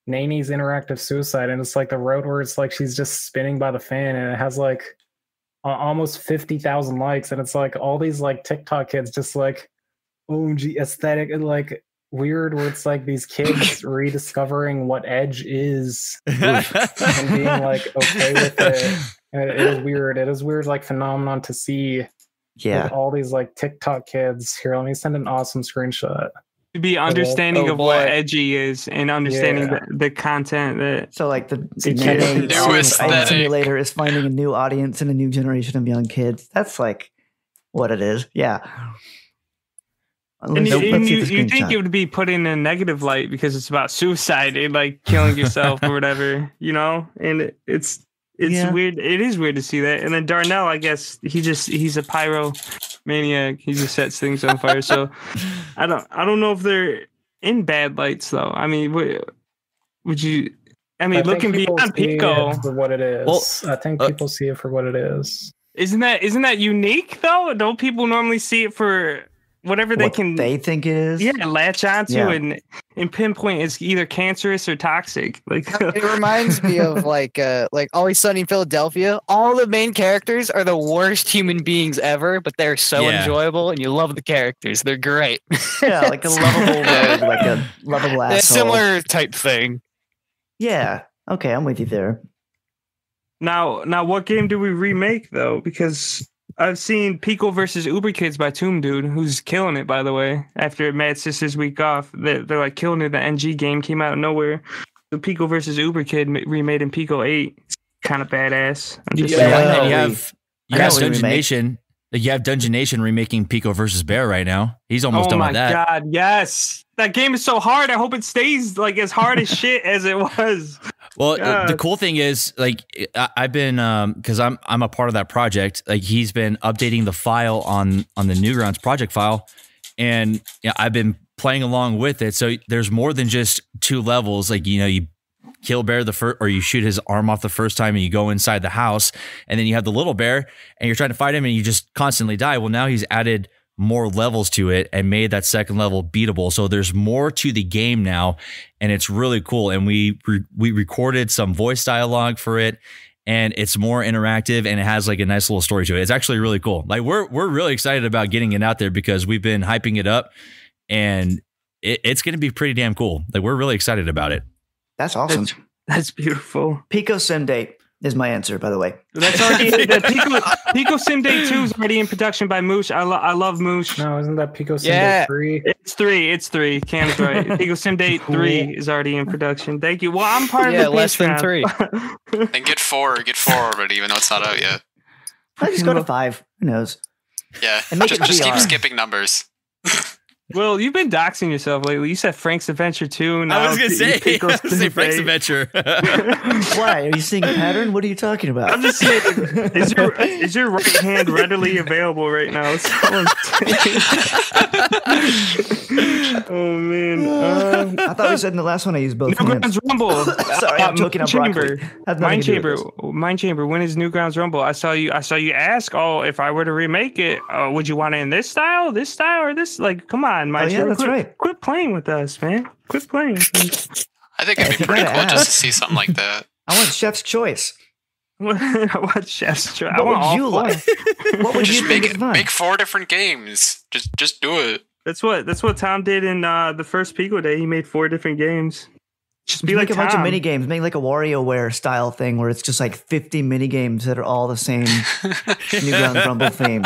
Nene's interactive suicide, and it's like the road where it's like she's just spinning by the fan, and it has like uh, almost fifty thousand likes, and it's like all these like TikTok kids just like O M G aesthetic and like. Weird where it's like these kids rediscovering what edge is and being like okay with it. And it is weird. It is weird like phenomenon to see. Yeah. With all these like TikTok kids. Here, let me send an awesome screenshot. To be understanding oh, of boy. what edgy is and understanding yeah. the, the content that so like the, the yeah. simulator is finding a new audience and a new generation of young kids. That's like what it is. Yeah. And you, and you, you think it would be put in a negative light because it's about suicide and like killing yourself or whatever, you know? And it, it's it's yeah. weird. It is weird to see that. And then Darnell, I guess he just he's a pyromaniac. He just sets things on fire. So I don't I don't know if they're in bad lights though. I mean, would, would you? I mean, I looking beyond Pico for what it is. Well, I think people uh, see it for what it is. Isn't that isn't that unique though? Don't people normally see it for? Whatever they what can, they think it is, yeah, latch onto yeah. and and pinpoint is either cancerous or toxic. Like it reminds me of like uh like Always Sunny in Philadelphia. All the main characters are the worst human beings ever, but they're so yeah. enjoyable, and you love the characters. They're great. Yeah, like a lovable, road, like a lovable asshole. A similar type thing. Yeah. Okay, I'm with you there. Now, now, what game do we remake though? Because. I've seen Pico versus Uber Kids by Toom Dude, who's killing it, by the way. After Mad Sisters Week off, they're, they're like killing it. The N G game came out of nowhere. The Pico versus Uber Kid remade in Pico eight. It's kind of badass. I'm just yeah, saying. And you have, you have Dungeon Nation. You have Dungeon Nation remaking Pico versus Bear right now. He's almost oh done with that. Oh my god, yes. That game is so hard. I hope it stays like as hard as shit as it was. Well, god. The cool thing is, like, I, I've been, um, because I'm I'm a part of that project. Like, he's been updating the file on on the Newgrounds project file, and you know, I've been playing along with it. So there's more than just two levels. Like, you know, you kill Bear the first, or you shoot his arm off the first time, and you go inside the house, and then you have the little bear, and you're trying to fight him, and you just constantly die. Well, now he's added more levels to it and made that second level beatable. So there's more to the game now, and it's really cool. And we re we recorded some voice dialogue for it, and it's more interactive, and it has like a nice little story to it. It's actually really cool. Like, we're we're really excited about getting it out there because we've been hyping it up, and it, it's going to be pretty damn cool. Like, we're really excited about it. That's awesome. That's, that's beautiful. Pico Sim Day is my answer, by the way. That's already the Pico, Pico Sim Day two is already in production by Moosh. I, lo I love Moosh. No, isn't that Pico Sim yeah. Day three? It's three. It's three. Cam's right. Pico Sim Day three is already in production. Thank you. Well, I'm part yeah, of the less than three. And get four. Get four already, even though it's not out yet. I just go to five. Who knows? Yeah. And just just keep skipping numbers. Will, you've been doxing yourself lately. You said Frank's Adventure two. Now I was going to say, yeah, I was say Frank's Adventure. Why? Are you seeing a pattern? What are you talking about? I'm just saying, is your, is your right hand readily available right now? Oh, man. Uh, I thought we said in the last one I used both Newgrounds Rumble. Sorry, I'm uh, looking up Chamber. Mind Chamber. Mind Chamber, when is Newgrounds Rumble? I saw you I saw you ask, oh, if I were to remake it, uh, would you want it in this style, this style, or this? Like, come on. Oh, yeah, that's quit, right. Quit playing with us, man. Quit playing. I think it'd be pretty cool just to see something like that. I want Chef's Choice. I want Chef's Choice. What would you like? What would you make? It, make four different games. Just, just do it. That's what. That's what Tom did in uh, the first Pico Day. He made four different games. Just be like a bunch of mini games. Make like a WarioWare style thing where it's just like fifty mini games that are all the same Newgrounds Rumble theme.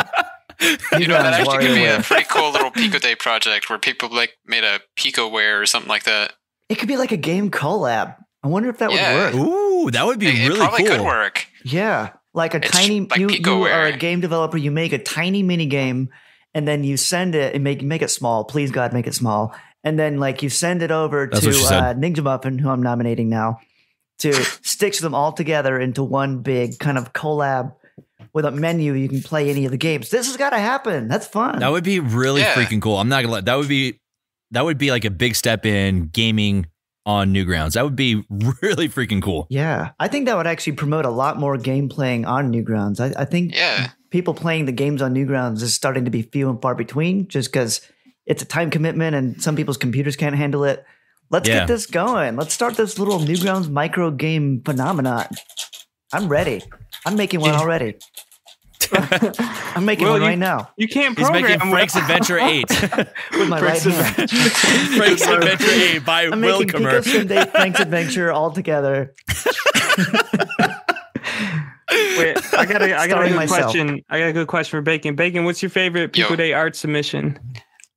You, you know, that actually could be a pretty cool little Pico Day project where people like made a PicoWare or something like that. It could be like a game collab. I wonder if that yeah. would work. Ooh, that would be it, really cool. It probably cool. could work. Yeah, like a it's tiny. Like you, you are a game developer. You make a tiny mini game, and then you send it and make make it small. Please God, make it small. And then like you send it over That's to uh, Ninja Muffin, who I'm nominating now, to stitch them all together into one big kind of collab. With a menu, you can play any of the games. This has got to happen. That's fun. That would be really yeah. freaking cool. I'm not gonna lie. That would be, that would be like a big step in gaming on Newgrounds. That would be really freaking cool. Yeah, I think that would actually promote a lot more game playing on Newgrounds. I, I think yeah. people playing the games on Newgrounds is starting to be few and far between, just because it's a time commitment and some people's computers can't handle it. Let's yeah. get this going. Let's start this little Newgrounds micro game phenomenon. I'm ready. I'm making one already. I'm making well, one right you, now. You can't program. He's making Frank's Adventure eight. With my Frank's right hand. Frank's Adventure eight by I'm Will Comer. I'm making Pico Sim Day, Frank's Adventure all together. Wait, I got a, I got a good myself. question. I got a good question for Bacon. Bacon, what's your favorite Pico Yo. Day art submission?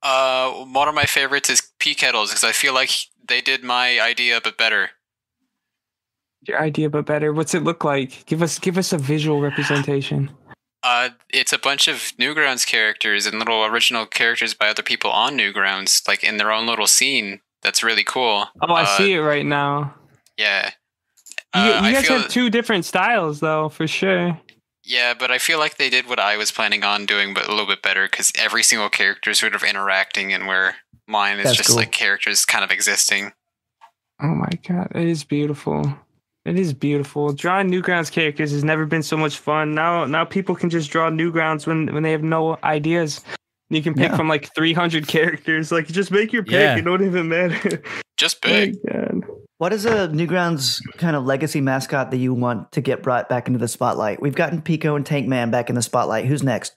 Uh, one of my favorites is Pea Kettles because I feel like they did my idea but better. Your idea but better. What's it look like? Give us give us a visual representation. Uh, it's a bunch of Newgrounds characters and little original characters by other people on Newgrounds, like in their own little scene. That's really cool. Oh, I uh, see it right now. Yeah. Uh, you, you guys feel, have two different styles, though, for sure. Yeah, but I feel like they did what I was planning on doing, but a little bit better, because every single character is sort of interacting, and where mine is That's just cool. like characters kind of existing. Oh my god, it is beautiful. It is beautiful. Drawing Newgrounds characters has never been so much fun. Now, now people can just draw Newgrounds when when they have no ideas. You can pick yeah. from like three hundred characters. Like, just make your pick. Yeah. It don't even matter. Just pick. Oh, what is a Newgrounds kind of legacy mascot that you want to get brought back into the spotlight? We've gotten Pico and Tank Man back in the spotlight. Who's next?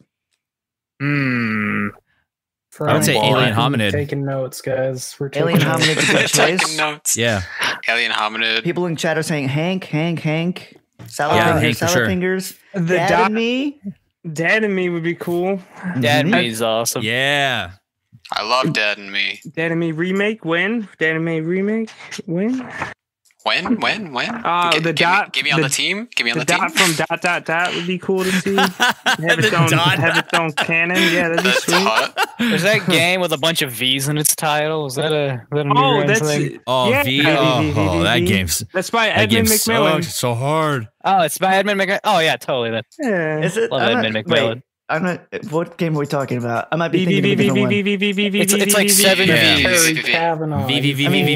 Hmm. I would say Alien Hominid. Taking notes, guys. We're taking Alien Hominid is your choice. Taking notes. Yeah. Alien Hominid. People in chat are saying Hank, Hank, Hank. Salad, yeah, Hank, Salad Fingers. Sure. The Dad and Me. Dad and Me would be cool. Dad and Me is awesome. Yeah. I love Dad and Me. Dad and Me remake when? Dad and Me remake when? When? When? When? Uh, G the give dot. Me, give me on the, the team. Give me on the, the team. The dot from dot dot dot would be cool to see. Have its own, dot, have its own canon. Yeah, that'd be the sweet. Dot. There's that game with a bunch of V's in its title. Is that a, that a oh, that's thing? Oh, yeah. V. Oh, v, v, v, v, v. That game's. That's by that Edmund McMillan. So hard. Oh, it's by Edmund McMillan. Oh yeah, totally. That. Yeah. Is it? Love Edmund McMillan. Wait. I'm not. What game are we talking about? I might be thinking of a different one. It's like seven V's. Terry Kavanaugh. V V V V V V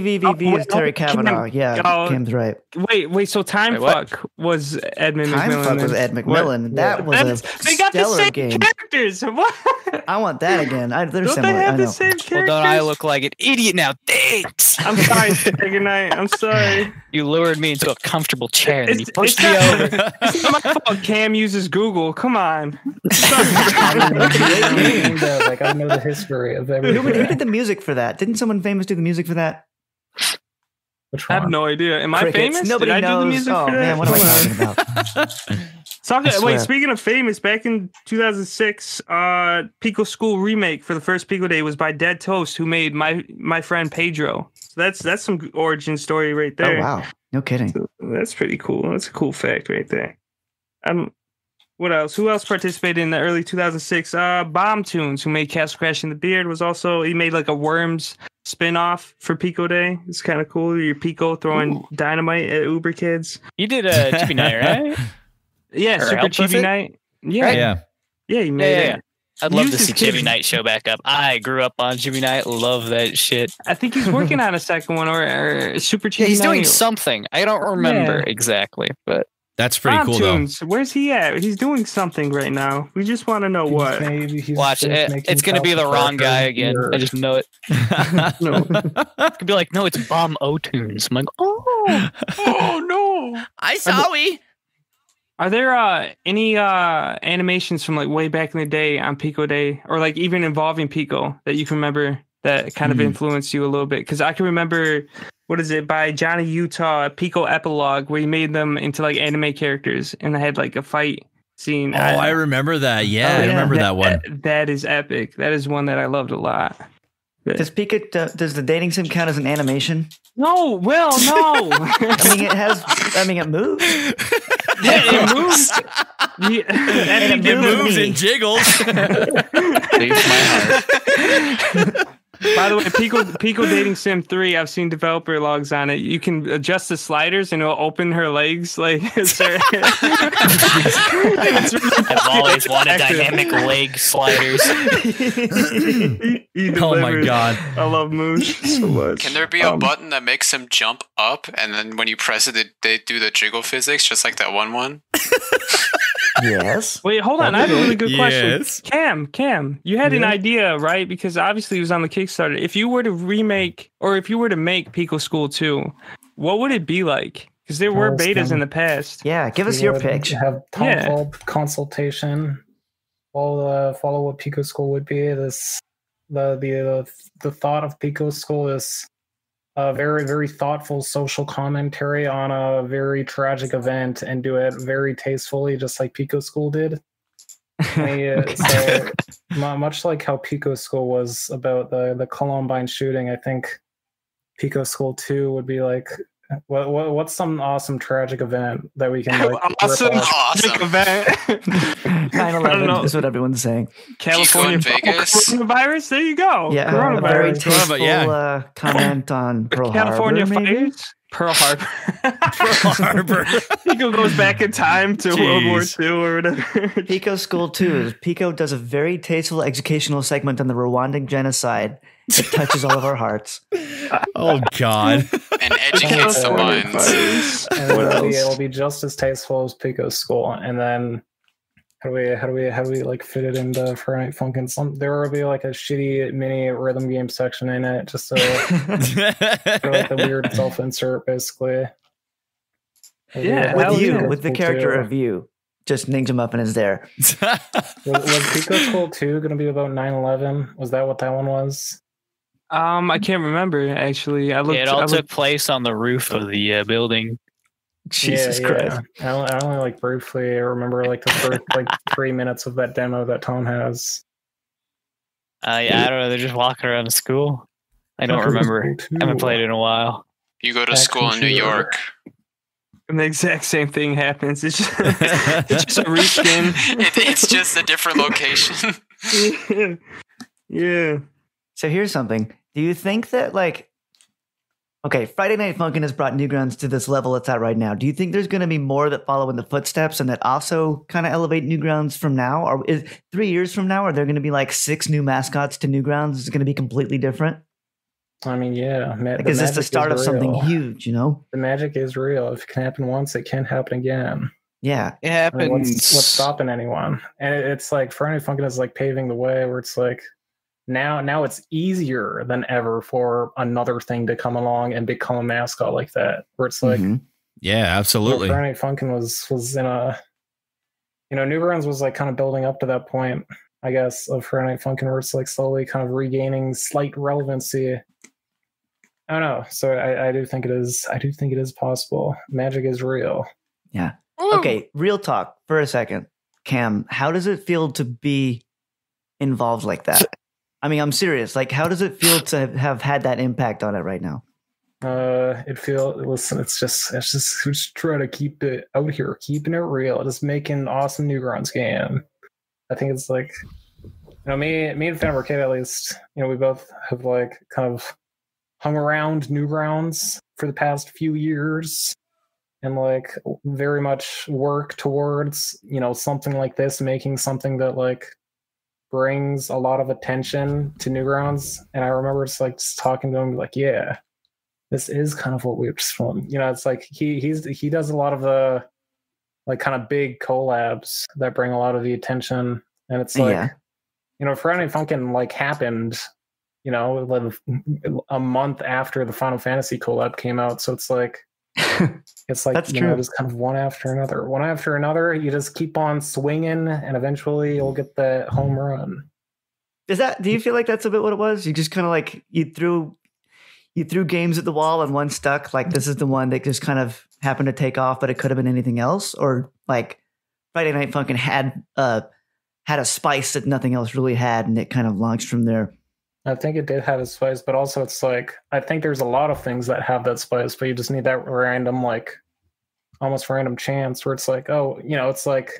V V V is Terry Kavanaugh. Yeah, Kim's right. Wait, wait. So Time Fuck was Edmund McMillan. Time Fuck was Ed McMillan. That was a stellar game. They got the same characters. I want that again. They're similar. I know. Well, don't I look like an idiot now? Thanks. I'm sorry. Good night. I'm sorry. You lured me into a comfortable chair and you pushed me over. It's not my fault. Cam uses Google. Come on. Like I know the history of everything. Who, who did the music for that? Didn't someone famous do the music for that? I have no idea. Am Crickets. I famous? Nobody did knows. I do the music oh, for man, that? What am I talking about? So, wait, speaking of famous, back in two thousand six, uh, Pico School remake for the first Pico Day was by Dead Toast, who made my my friend Pedro. So that's that's some origin story right there. Oh wow, no kidding. So that's pretty cool. That's a cool fact right there. I'm. What else? Who else participated in the early two thousand six? Uh, Bomb Tunes, who made Castle Crash and the Beard, was also, he made like a Worms spin-off for Pico Day. It's kind of cool. Your Pico throwing Ooh. dynamite at Uber Kids. You did a Chibi Night, right? Yeah, or Super Chibi Night. Yeah. Right? Yeah. Yeah, you made yeah, yeah, yeah. it. I'd love to see Chibi Night show back up. I grew up on Chibi Night. Love that shit. I think he's working on a second one or, or Super Chibi Night. Yeah, he's doing something. I don't remember yeah. exactly, but. That's pretty Bob cool, Tunes. though. Where's he at? He's doing something right now. We just want to know he's what. Maybe he's Watch it. It's going to be the wrong guy again. Weird. I just know it. No. It could be like, no, it's Bomb O Tunes. I'm like, oh, oh no. I saw it. Are there uh, any uh, animations from like way back in the day on Pico Day or like even involving Pico that you can remember that kind mm. of influenced you a little bit? Because I can remember... What is it by Johnny Utah, Pico Epilogue, where he made them into like anime characters and they had like a fight scene. Oh, I, I remember that. Yeah, oh, I yeah, remember that, that one. That, that is epic. That is one that I loved a lot. Does Pico, does the dating sim count as an animation? No, well, no. I mean, it has, I mean, it moves. Yeah, it moves. Yeah, and and it moves me. and jiggles. Leaves my heart. By the way, Pico, Pico Dating Sim three, I've seen developer logs on it. You can adjust the sliders and it'll open her legs. Like, it's her it's really I've always wanted dynamic leg sliders. he, he oh my God. I love Moosh so much. Can there be a um, button that makes him jump up and then when you press it, they, they do the jiggle physics just like that one one? Yes. Wait, hold on. I have a really good yes. question. Cam, Cam, you had really? an idea, right? Because obviously it was on the Kickstarter. If you were to remake or if you were to make Pico School two, what would it be like? Because there were betas in the past. Yeah, give us your pitch. Have Tom yeah. consultation. Follow, uh, follow what Pico School would be. This the the the thought of Pico School is a very, very thoughtful social commentary on a very tragic event and do it very tastefully, just like Pico School did. Yeah, so, much like how Pico School was about the, the Columbine shooting, I think Pico School two would be like, what, what what's some awesome tragic event that we can like awesome tragic event? nine eleven is what everyone's saying. California Vegas. Coronavirus. There you go. Yeah, coronavirus. A very tasteful yeah. uh, comment on Pearl California Harbor. California fires. Pearl Harbor. Pearl Harbor. Pico goes back in time to Jeez. World War Two or whatever. Pico School two. Pico does a very tasteful educational segment on the Rwandan genocide. It touches all of our hearts. Oh God! And educates the minds. And it'll be, it'll be just as tasteful as Pico School. And then how do we how do we how do we like fit it into Friday Night Funkin'? Some there will be like a shitty mini rhythm game section in it, just so for, like the weird self insert, basically. It'll yeah, with you, with the character too. of you. Just ninged him up and is there. was, was Pico School two going to be about nine eleven? Was that what that one was? Um, I can't remember actually. I looked, yeah, it all I took looked... place on the roof of the uh, building. Jesus yeah, Christ. Yeah. I, I only like briefly remember like the first like three minutes of that demo that Tom has. Uh, yeah, I don't know. They're just walking around to school. I don't remember. I haven't played it in a while. You go to That's school in New York. And the exact same thing happens. It's just, it's just a reskin. It, it's just a different location. yeah. yeah. So here's something. Do you think that like, okay, Friday Night Funkin' has brought Newgrounds to this level it's at right now. Do you think there's going to be more that follow in the footsteps and that also kind of elevate Newgrounds from now? Or is three years from now, are there going to be like six new mascots to Newgrounds? Is it going to be completely different? I mean, yeah. Ma- because it's the start of something huge, you know? The magic is real. If it can happen once, it can happen again. Yeah. It happens. I mean, what's, what's stopping anyone? And it, it's like, Friday Night Funkin' is like paving the way where it's like, now now it's easier than ever for another thing to come along and become a mascot like that. Where it's like... Mm-hmm. Yeah, absolutely. Friday Night Funkin' was, was in a... You know, Newgrounds was like kind of building up to that point, I guess, of Friday Night Funkin' where it's like slowly kind of regaining slight relevancy. I don't know. So I, I do think it is. I do think it is possible. Magic is real. Yeah. Ooh. Okay. Real talk for a second, Cam. How does it feel to be involved like that? I mean, I'm serious. Like, how does it feel to have had that impact on it right now? Uh, it feels. Listen, it's just. It's just. We just try to keep it out here, keeping it real, just making awesome Newgrounds game. I think it's like, you know, me, me and Phantom Arcade at least. You know, we both have like kind of hung around Newgrounds for the past few years and like very much work towards, you know, something like this, making something that like brings a lot of attention to Newgrounds. And I remember just like just talking to him like, yeah, this is kind of what we're just from, you know, it's like he, he's, he does a lot of the like kind of big collabs that bring a lot of the attention. And it's like, yeah. you know, Friday Night Funkin' like happened, you know, a month after the Final Fantasy collab came out. So it's like, it's like, you true. know, just kind of one after another, one after another, you just keep on swinging and eventually you'll get the home run. Is that, do you feel like that's a bit what it was? You just kind of like, you threw, you threw games at the wall and one stuck. Like this is the one that just kind of happened to take off, but it could have been anything else. Or like Friday Night Funkin' had, uh, had a spice that nothing else really had. And it kind of launched from there. I think it did have a spice, but also it's like, I think there's a lot of things that have that spice, but you just need that random, like almost random chance where it's like, oh, you know, it's like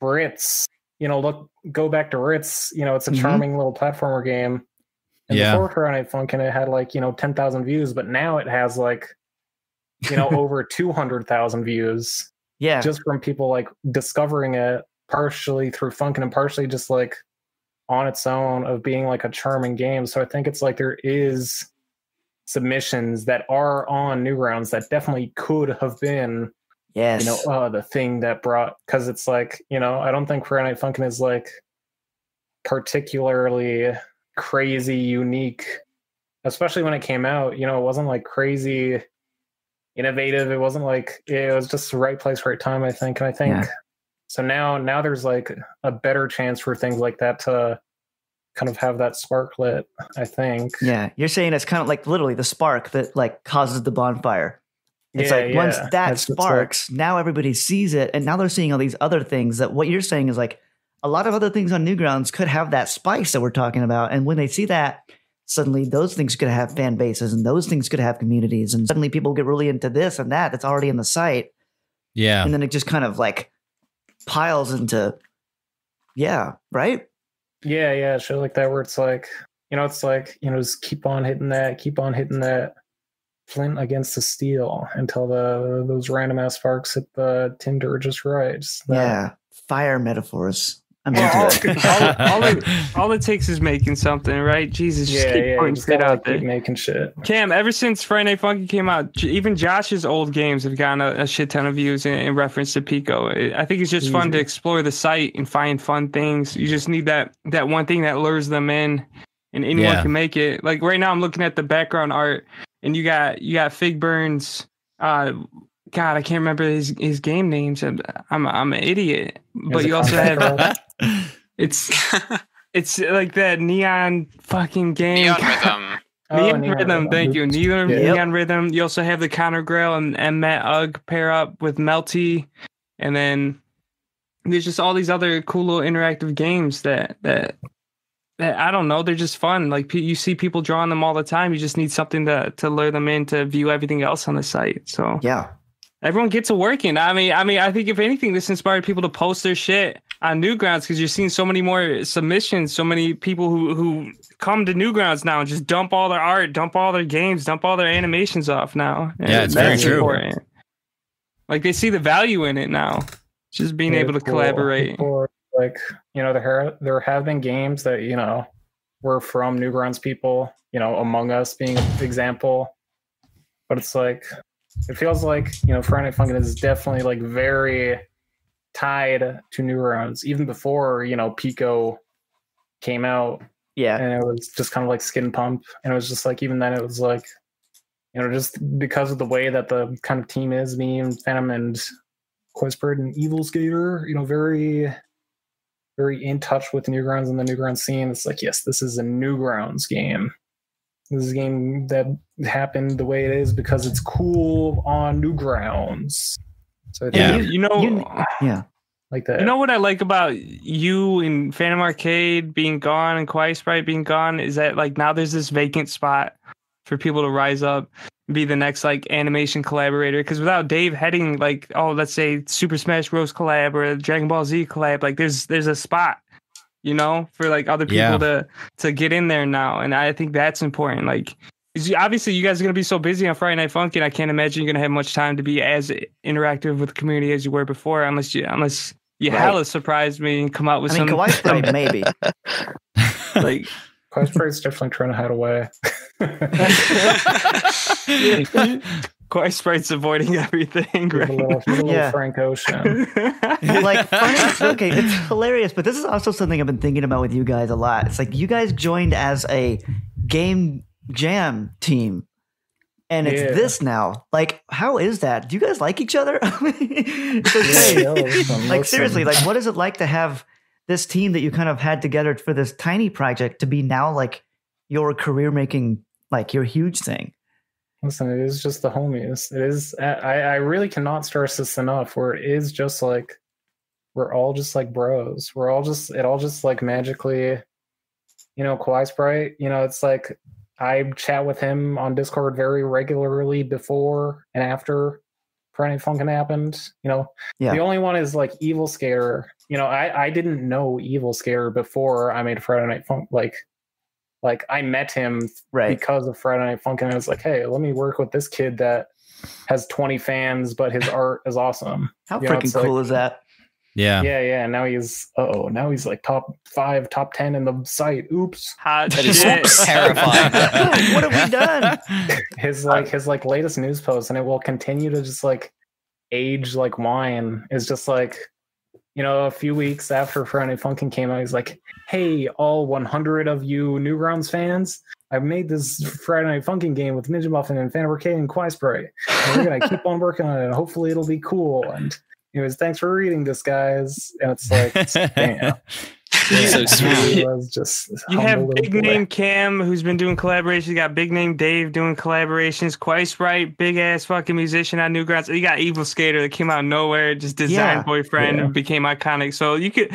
Ritz, you know, look, go back to Ritz, you know, it's a charming mm-hmm. little platformer game. And yeah. before Friday Night Funkin', it had like, you know, ten thousand views, but now it has like, you know, over two hundred thousand views. Yeah. Just from people like discovering it partially through Funkin' and partially just like, on its own of being like a charming game. So I think it's like there is submissions that are on Newgrounds that definitely could have been yes you know uh, the thing that brought, because it's like, you know, I don't think Friday Night Funkin' is like particularly crazy unique, especially when it came out. You know, it wasn't like crazy innovative, it wasn't like, it was just the right place, right time, I think. And I think yeah. So now, now there's like a better chance for things like that to kind of have that spark lit, I think. Yeah. You're saying it's kind of like literally the spark that like causes the bonfire. It's yeah, like yeah. once that That's sparks, like, now everybody sees it. And now they're seeing all these other things that what you're saying is like a lot of other things on Newgrounds could have that spice that we're talking about. And when they see that, suddenly those things could have fan bases and those things could have communities. And suddenly people get really into this and that that's already in the site. Yeah. And then it just kind of like piles into yeah right yeah yeah shit like that where it's like, you know, it's like, you know, just keep on hitting that keep on hitting that flint against the steel until the those random ass sparks hit the tinder just right. So, yeah fire metaphors. I'm well, into all, all, all, it, all it takes is making something, right? Jesus, just yeah, keep yeah, putting shit out there. Keep making shit. Cam, ever since Friday Night Funkin' came out, even Josh's old games have gotten a, a shit ton of views in, in reference to Pico. I think it's just Easy. fun to explore the site and find fun things. You just need that that one thing that lures them in, and anyone yeah. can make it. Like right now, I'm looking at the background art, and you got you got Fig Burns. Uh, God, I can't remember his his game names. I'm I'm, I'm an idiot. But you also have. It's it's like that neon fucking game. Neon Rhythm. Neon, oh, Neon Rhythm, Rhythm, thank you. Neon, yeah. Neon Rhythm. You also have the Connor Grail and, and Matt Ugg pair up with Melty. And then there's just all these other cool little interactive games that, that, that I don't know. They're just fun. Like, you see people drawing them all the time. You just need something to, to lure them in to view everything else on the site. So yeah, everyone gets it working. I mean, I mean, I think if anything, this inspired people to post their shit on Newgrounds, because you're seeing so many more submissions, so many people who, who come to Newgrounds now and just dump all their art, dump all their games, dump all their animations off now. And yeah, it's very true. Important. Like, they see the value in it now, just being it's able to cool. collaborate. People, like, you know, there there have been games that, you know, were from Newgrounds people, you know, Among Us being an example. But it's like, it feels like, you know, Friday Night Funkin' is definitely like very tied to Newgrounds, even before, you know, Pico came out. Yeah, and it was just kind of like skin pump, and it was just like, even then it was like, you know, just because of the way that the kind of team is, me and Phantom and Quizbird and Evil Skater, you know, very very in touch with Newgrounds and the Newgrounds scene. It's like, yes, this is a Newgrounds game. This is a game that happened the way it is because it's cool on Newgrounds. So yeah, you, you know, you, yeah, like that. You know what I like about you and Phantom Arcade being gone and Kawai Sprite being gone is that, like, now there's this vacant spot for people to rise up and be the next, like, animation collaborator. Because without Dave heading, like, oh, let's say Super Smash Bros. Collab or Dragon Ball Z collab, like, there's there's a spot, you know, for like other people yeah. to to get in there now, and I think that's important. Like, obviously, you guys are going to be so busy on Friday Night Funkin'. I can't imagine you're going to have much time to be as interactive with the community as you were before, unless you unless you right. hella surprised me and come out with I mean, some. Kawai Sprite, maybe. Like, Kawai Sprite's definitely trying to hide away. Kawai Sprite's avoiding everything. Right? A little, a little yeah. Frank Ocean. Like, funny, okay, it's hilarious, but this is also something I've been thinking about with you guys a lot. It's like, you guys joined as a game jam team, and it's yeah. this now. Like, how is that? Do you guys like each other? Okay. Yeah, yo, like, seriously, like, what is it like to have this team that you kind of had together for this tiny project to be now like your career making, like, your huge thing? Listen, it is just the homies. It is, I, I really cannot stress this enough, where it is just like, we're all just like bros. We're all just, it all just like magically, you know, Kawai Sprite, you know, it's like, I chat with him on Discord very regularly before and after Friday Night Funkin' happened. You know, yeah. The only one is like Evil Skater. You know, I, I didn't know Evil Skater before I made Friday Night Funkin'. Like, like I met him right. because of Friday Night Funkin'. I was like, hey, let me work with this kid that has twenty fans, but his art is awesome. How you freaking know, cool like, is that? Yeah, yeah, yeah. Now he's uh oh, now he's like top five, top ten in the site. Oops, hot shit. Terrifying. What have we done? His like his like latest news post, and it will continue to just like age like wine. Is just like, you know, a few weeks after Friday Night Funkin' came out, he's like, "Hey, all one hundred of you Newgrounds fans, I've made this Friday Night Funkin' game with Ninja Muffin and Phantom Arcade and Kawai Sprite, and we're gonna keep on working on it. And hopefully, it'll be cool." And anyways, thanks for reading this, guys. And it's like, damn. So sweet. Just you have big name Cam, who's been doing collaborations. You got big name Dave doing collaborations. Kawai Sprite, big ass fucking musician on Newgrounds. You got Evil Skater that came out of nowhere, just designed yeah. boyfriend yeah. and became iconic. So you could,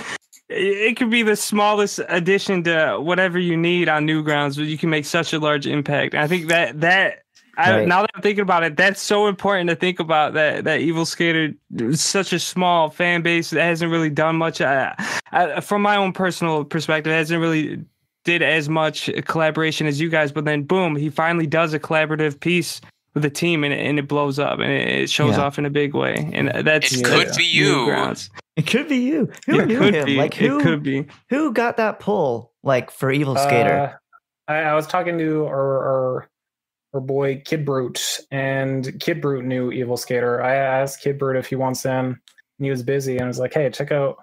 it could be the smallest addition to whatever you need on Newgrounds, but you can make such a large impact. I think that that. I, right. Now that I'm thinking about it, that's so important to think about, that that Evil Skater is such a small fan base that hasn't really done much. I, I, from my own personal perspective, hasn't really did as much collaboration as you guys. But then, boom, he finally does a collaborative piece with the team, and, and it blows up, and it, it shows yeah. off in a big way. And that's it could that's, be you. It could be you. Who it knew could him? Be. Like who? It could be. Who got that pull? Like for Evil Skater, uh, I, I was talking to or. or Her boy Kid Brute, and Kid Brute knew Evil Skater. I asked Kid Brute if he wants in, and he was busy, and I was like, hey, check out,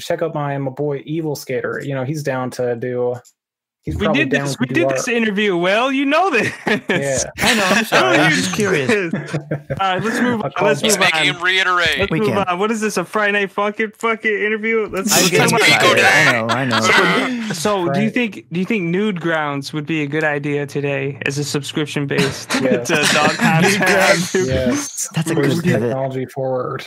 check out my, my boy Evil Skater. You know, he's down to do He's we did this. We did this interview. Well, you know this. Yeah, I know. I'm sorry. I'm just curious. All right, let's move on. Let's move on. Him reiterate. Let's we move can. on. What is this? A Friday Night Funkin' fucking interview? Let's. I, let's Pico Day. I know. I know. So, right. do you think do you think Newgrounds would be a good idea today as a subscription based yeah. to dog content? Yeah. That's a good technology forward.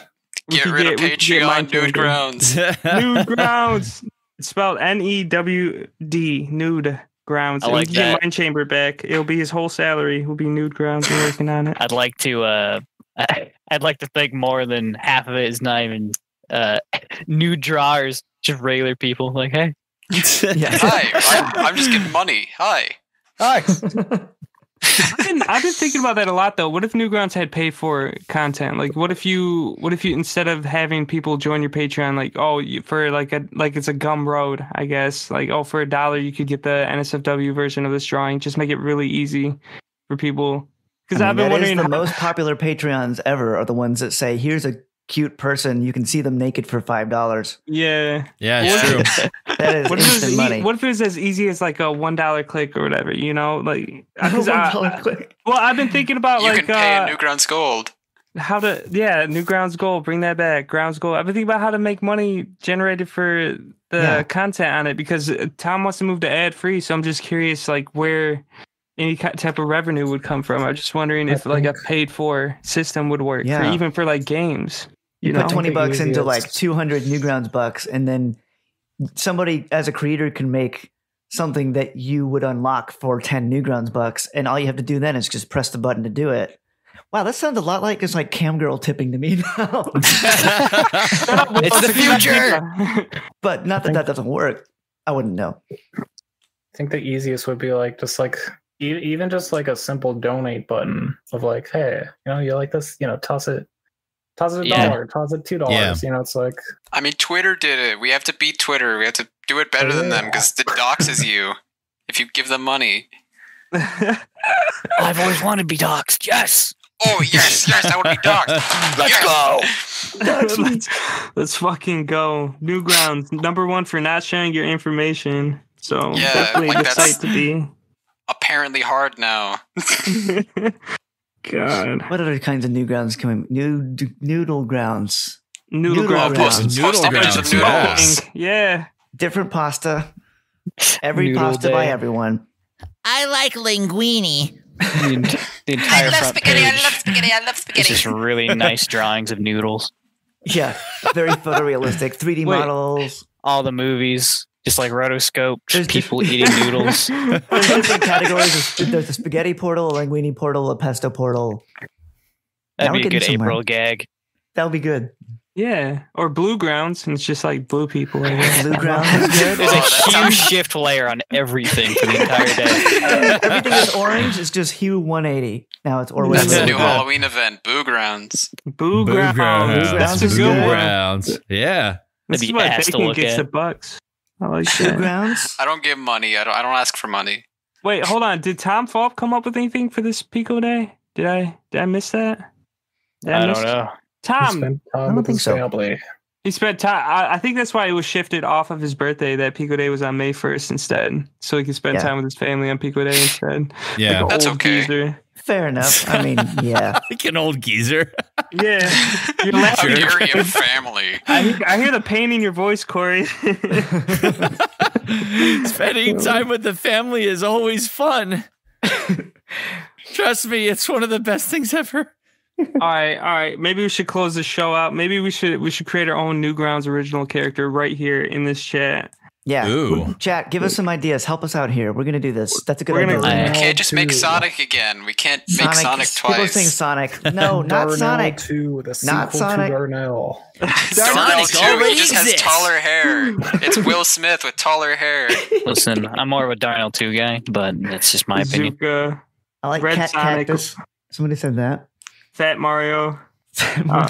Get rid get, of Patreon. Newgrounds. Newgrounds. It's spelled N E W D, nude grounds. I like that. Mind chamber back. It'll be his whole salary. Will be nude grounds working on it. I'd like to. Uh, I'd like to think more than half of it is not even uh, nude drawers. Just regular people. Like, hey, yeah. hi, I'm, I'm just getting money. Hi, hi. I've been, I've been thinking about that a lot, though. What if Newgrounds had pay for content? Like, what if you, what if you instead of having people join your Patreon, like, oh, you, for like a, like it's a Gumroad, I guess. Like, oh, for a dollar, you could get the N S F W version of this drawing. Just make it really easy for people. Because I mean, I've been wondering, the how most popular Patreons ever are the ones that say, "Here's a cute person. You can see them naked for five dollars." Yeah, yeah, it's true. That is what instant is money. E what if it was as easy as like a one dollar click or whatever? You know, like one dollar click. Well, I've been thinking about you like can pay uh, Newgrounds Gold. How to? Yeah, Newgrounds Gold. Bring that back. Grounds Gold. I've been thinking about how to make money generated for the yeah. content on it, because Tom wants to move to ad free. So I'm just curious, like where any type of revenue would come from. I'm just wondering I if think... like a paid for system would work. Yeah, for, even for like games. You, you know, put twenty bucks into like two hundred Newgrounds bucks, and then somebody as a creator can make something that you would unlock for ten Newgrounds bucks, and all you have to do then is just press the button to do it. Wow, that sounds a lot like it's like cam girl tipping to me now. It's the future. But not that that doesn't work. I wouldn't know. I think the easiest would be like just like even just like a simple donate button of like, hey, you know, you like this, you know, toss it. Toss it a yeah. dollar, toss it two dollars, yeah. you know, it's like... I mean, Twitter did it. We have to beat Twitter. We have to do it better yeah. than them, because it doxes you if you give them money. I've always wanted to be doxed, yes! Oh, yes, yes, I want to be doxed! Let's yes. go! let's, let's fucking go. Newgrounds, number one for not sharing your information. So, yeah, definitely like the site to be. Apparently hard now. God. What other kinds of Newgrounds coming? Nude, noodle grounds. Noodle, noodle grounds. Post, noodle post grounds. Of noodles. Yeah. Different pasta. Every noodle pasta day. By everyone. I like linguine. The, the entire I love spaghetti. Page. I love spaghetti. I love spaghetti. It's just really nice drawings of noodles. Yeah. Very photorealistic. three D Wait. models. All the movies. Just like rotoscope, just people eating noodles. There's different categories. Of, there's a spaghetti portal, a linguine portal, a pesto portal. That'd now be a good somewhere. April gag. That would be good. Yeah, or blue grounds, and it's just like blue people. Right? Blue grounds is good. There's a huge shift layer on everything for the entire day. Everything is orange. It's just hue one eighty. Now it's Orwell. That's a new Halloween event. Boo grounds. Boo, Boo grounds. grounds. Boo That's a good one. Yeah. This is why bacon gets the bucks. I like Newgrounds. I don't give money. I don't. I don't ask for money. Wait, hold on. Did Tom Falk come up with anything for this Pico Day? Did I? Did I miss that? Did I, I don't know. Tom. Time I don't think so. Family. He spent time. I, I think that's why it was shifted off of his birthday. That Pico Day was on May first instead, so he could spend yeah. time with his family on Pico Day instead. Yeah, like that's okay. Geezer. Fair enough. I mean, yeah, like an old geezer. Yeah, you're laughing. Your family. I, I hear the pain in your voice, Corey. Spending time with the family is always fun. Trust me, it's one of the best things ever. all right, all right. Maybe we should close the show out. Maybe we should we should create our own Newgrounds original character right here in this chat. Yeah, Ooh. chat. Give us some ideas. Help us out here. We're gonna do this. That's a good idea. We can't just make Sonic again. We can't Sonic, make Sonic twice. People saying Sonic. No, not Sonic. Two, the not Sonic. Darnell. Sonic two. He just has taller hair. It's Will Smith with taller hair. Listen, I'm more of a Darnell two guy, but that's just my opinion. Zuka, I like Red Cat Sonic. Cactus. Somebody said that. Fat Mario. Uh,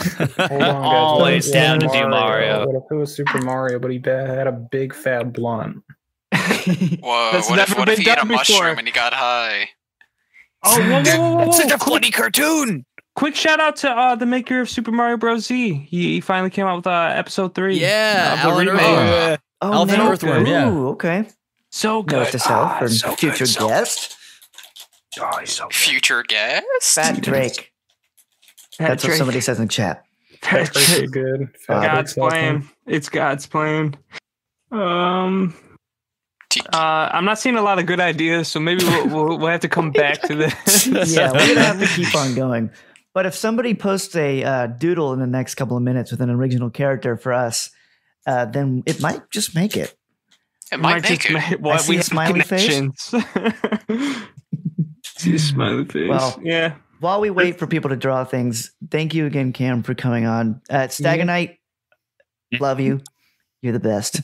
hold on, always down to Mario. do Mario. What if it was Super Mario, but he had a big fat blunt? Whoa, That's what, if, what if he ate a before. mushroom and he got high? Oh, whoa, whoa, whoa, whoa. That's such a funny cartoon! Quick shout out to uh, the maker of Super Mario Bros. Z. He, he finally came out with uh, episode three. Yeah, uh, Alan Earthworm. Oh, Alan Earthworm, yeah. Ooh, okay. So good. Note to self from so future so guest. Oh, so future guest? Fat Drake. Fat That's Drake. What somebody says in chat. That's pretty good. Uh, God's plan. It's God's plan. Um, uh, I'm not seeing a lot of good ideas, so maybe we'll we'll, we'll have to come back to this. Yeah, we're gonna have to keep on going. But if somebody posts a uh, doodle in the next couple of minutes with an original character for us, uh, then it might just make it. It, it might make it. Well, I see we a smiley face. See a smiley face. Well, yeah. While we wait for people to draw things, thank you again, Cam, for coming on. Uh, Stagger Night, love you. You're the best.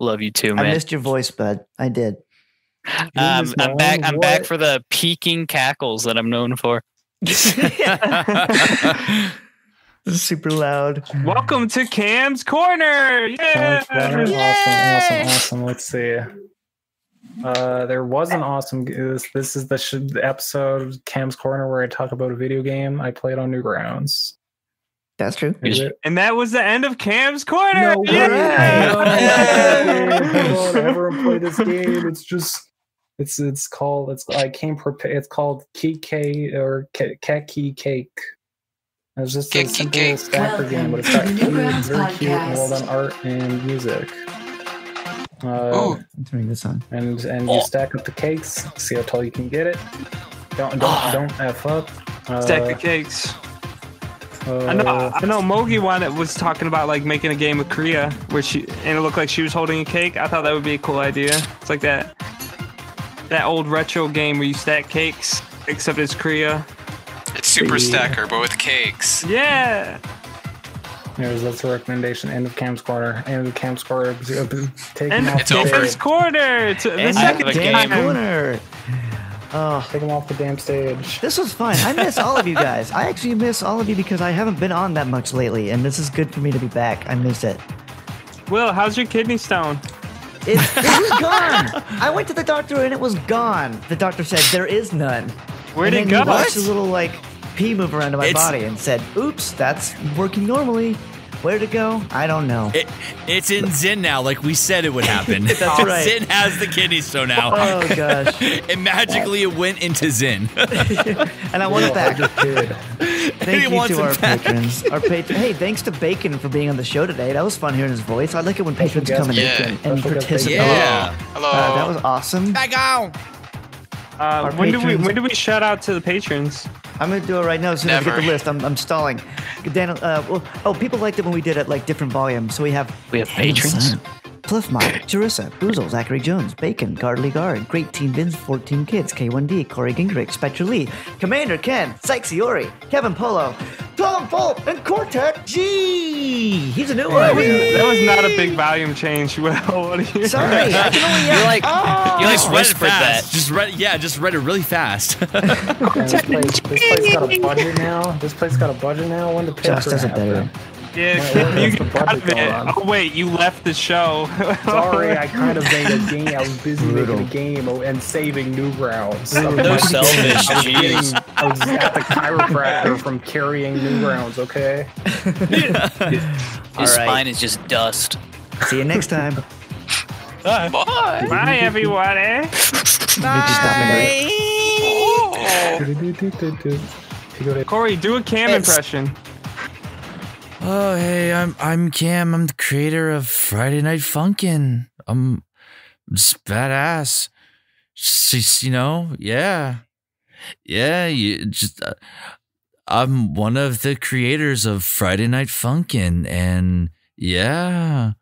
Love you too, man. I missed your voice, bud. I did. Um, I'm back. I'm what? back for the peaking cackles that I'm known for. Super loud. Welcome to Cam's Corner. Yeah. Awesome, awesome, awesome. Let's see. Uh, there was an awesome. This, this is the, sh the episode Cam's Corner where I talk about a video game I played on Newgrounds. That's true, and that was the end of Cam's Corner. No way! Yeah. Everyone play this game. It's just, it's it's called. It's I came prepared. It's called Kike or Keki Cake. It's just a simple stacker game, but it's got very cute and well done art and music. Uh, I'm turning this on. And and oh. you stack up the cakes. See how tall you can get it. Don't don't oh. don't f up. Uh, stack the cakes. Uh, I know. I know. Mogi wanted was talking about like making a game with Korea, where she and it looked like she was holding a cake. I thought that would be a cool idea. It's like that that old retro game where you stack cakes, except it's Korea. It's Super yeah. Stacker, but with cakes. Yeah. There's that's the recommendation. End of Cam's Corner. End of Cam's Corner. Take them off. It's the first corner. It's the second damn corner. Oh, take them off the damn stage. This was fun. I miss all of you guys. I actually miss all of you because I haven't been on that much lately, and this is good for me to be back. I miss it. Will, how's your kidney stone? It, it was gone. I went to the doctor and it was gone. The doctor said there is none. Where did it go? Watched a little like. Pee move around in my it's, body and said, oops, that's working normally. Where'd it go? I don't know. It, it's in Zen now, like we said it would happen. That's oh, right. Zen has the kidney stone now. Oh, gosh. And magically it went into Zen. And I want it back. Thank you to our back. patrons. Our patron. Hey, thanks to Bacon for being on the show today. That was fun hearing his voice. I like it when patrons come and, yeah. and participate. Yeah. Hello. Uh, that was awesome. Back on. Uh, when do we when do we shout out to the patrons? I'm gonna do it right now as soon Never. as I get the list. I'm, I'm stalling. Daniel, uh, well, oh, people liked it when we did it like different volumes. So we have we have patrons: Pliffmont, Charissa, Boozle, Zachary Jones, Bacon, Gardley Guard, Great Teen Bins, fourteen Kids, K one D, Corey Gingrich, Spectre Lee, Commander Ken, Sykesiori, Kevin Polo, Tom Fulp, and Quartet G. He's a new one. That was, that was not a big volume change. Well, what are you sorry, I can only add, you like oh, you like read it fast. That. Just read, yeah, just read it really fast. this, place, this place got a budget now. This place got a budget now. When the Josh does it better. Yeah, you got it. Oh wait, you left the show. Sorry, I kind of made a game. I was busy Brutal. making a game and saving Newgrounds. So no selfish, jeez. I was at the chiropractor from carrying Newgrounds. Okay. Yeah. His right. spine is just dust. See you next time. Bye. Bye, Bye everyone. Eh? Bye. Oh. Corey, do a Cam it's impression. Oh hey, I'm I'm Cam. I'm the creator of Friday Night Funkin'. I'm just badass. Just, you know, yeah, yeah. You just, uh, I'm one of the creators of Friday Night Funkin', and yeah.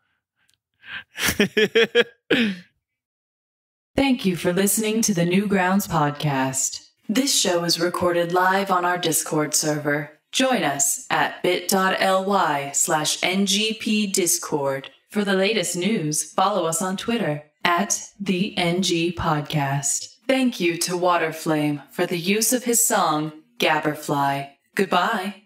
Thank you for listening to the Newgrounds podcast. This show is recorded live on our Discord server. Join us at bit.ly slash ngpdiscord. For the latest news, follow us on Twitter at the N G Podcast. Thank you to Waterflame for the use of his song, Gabberfly. Goodbye.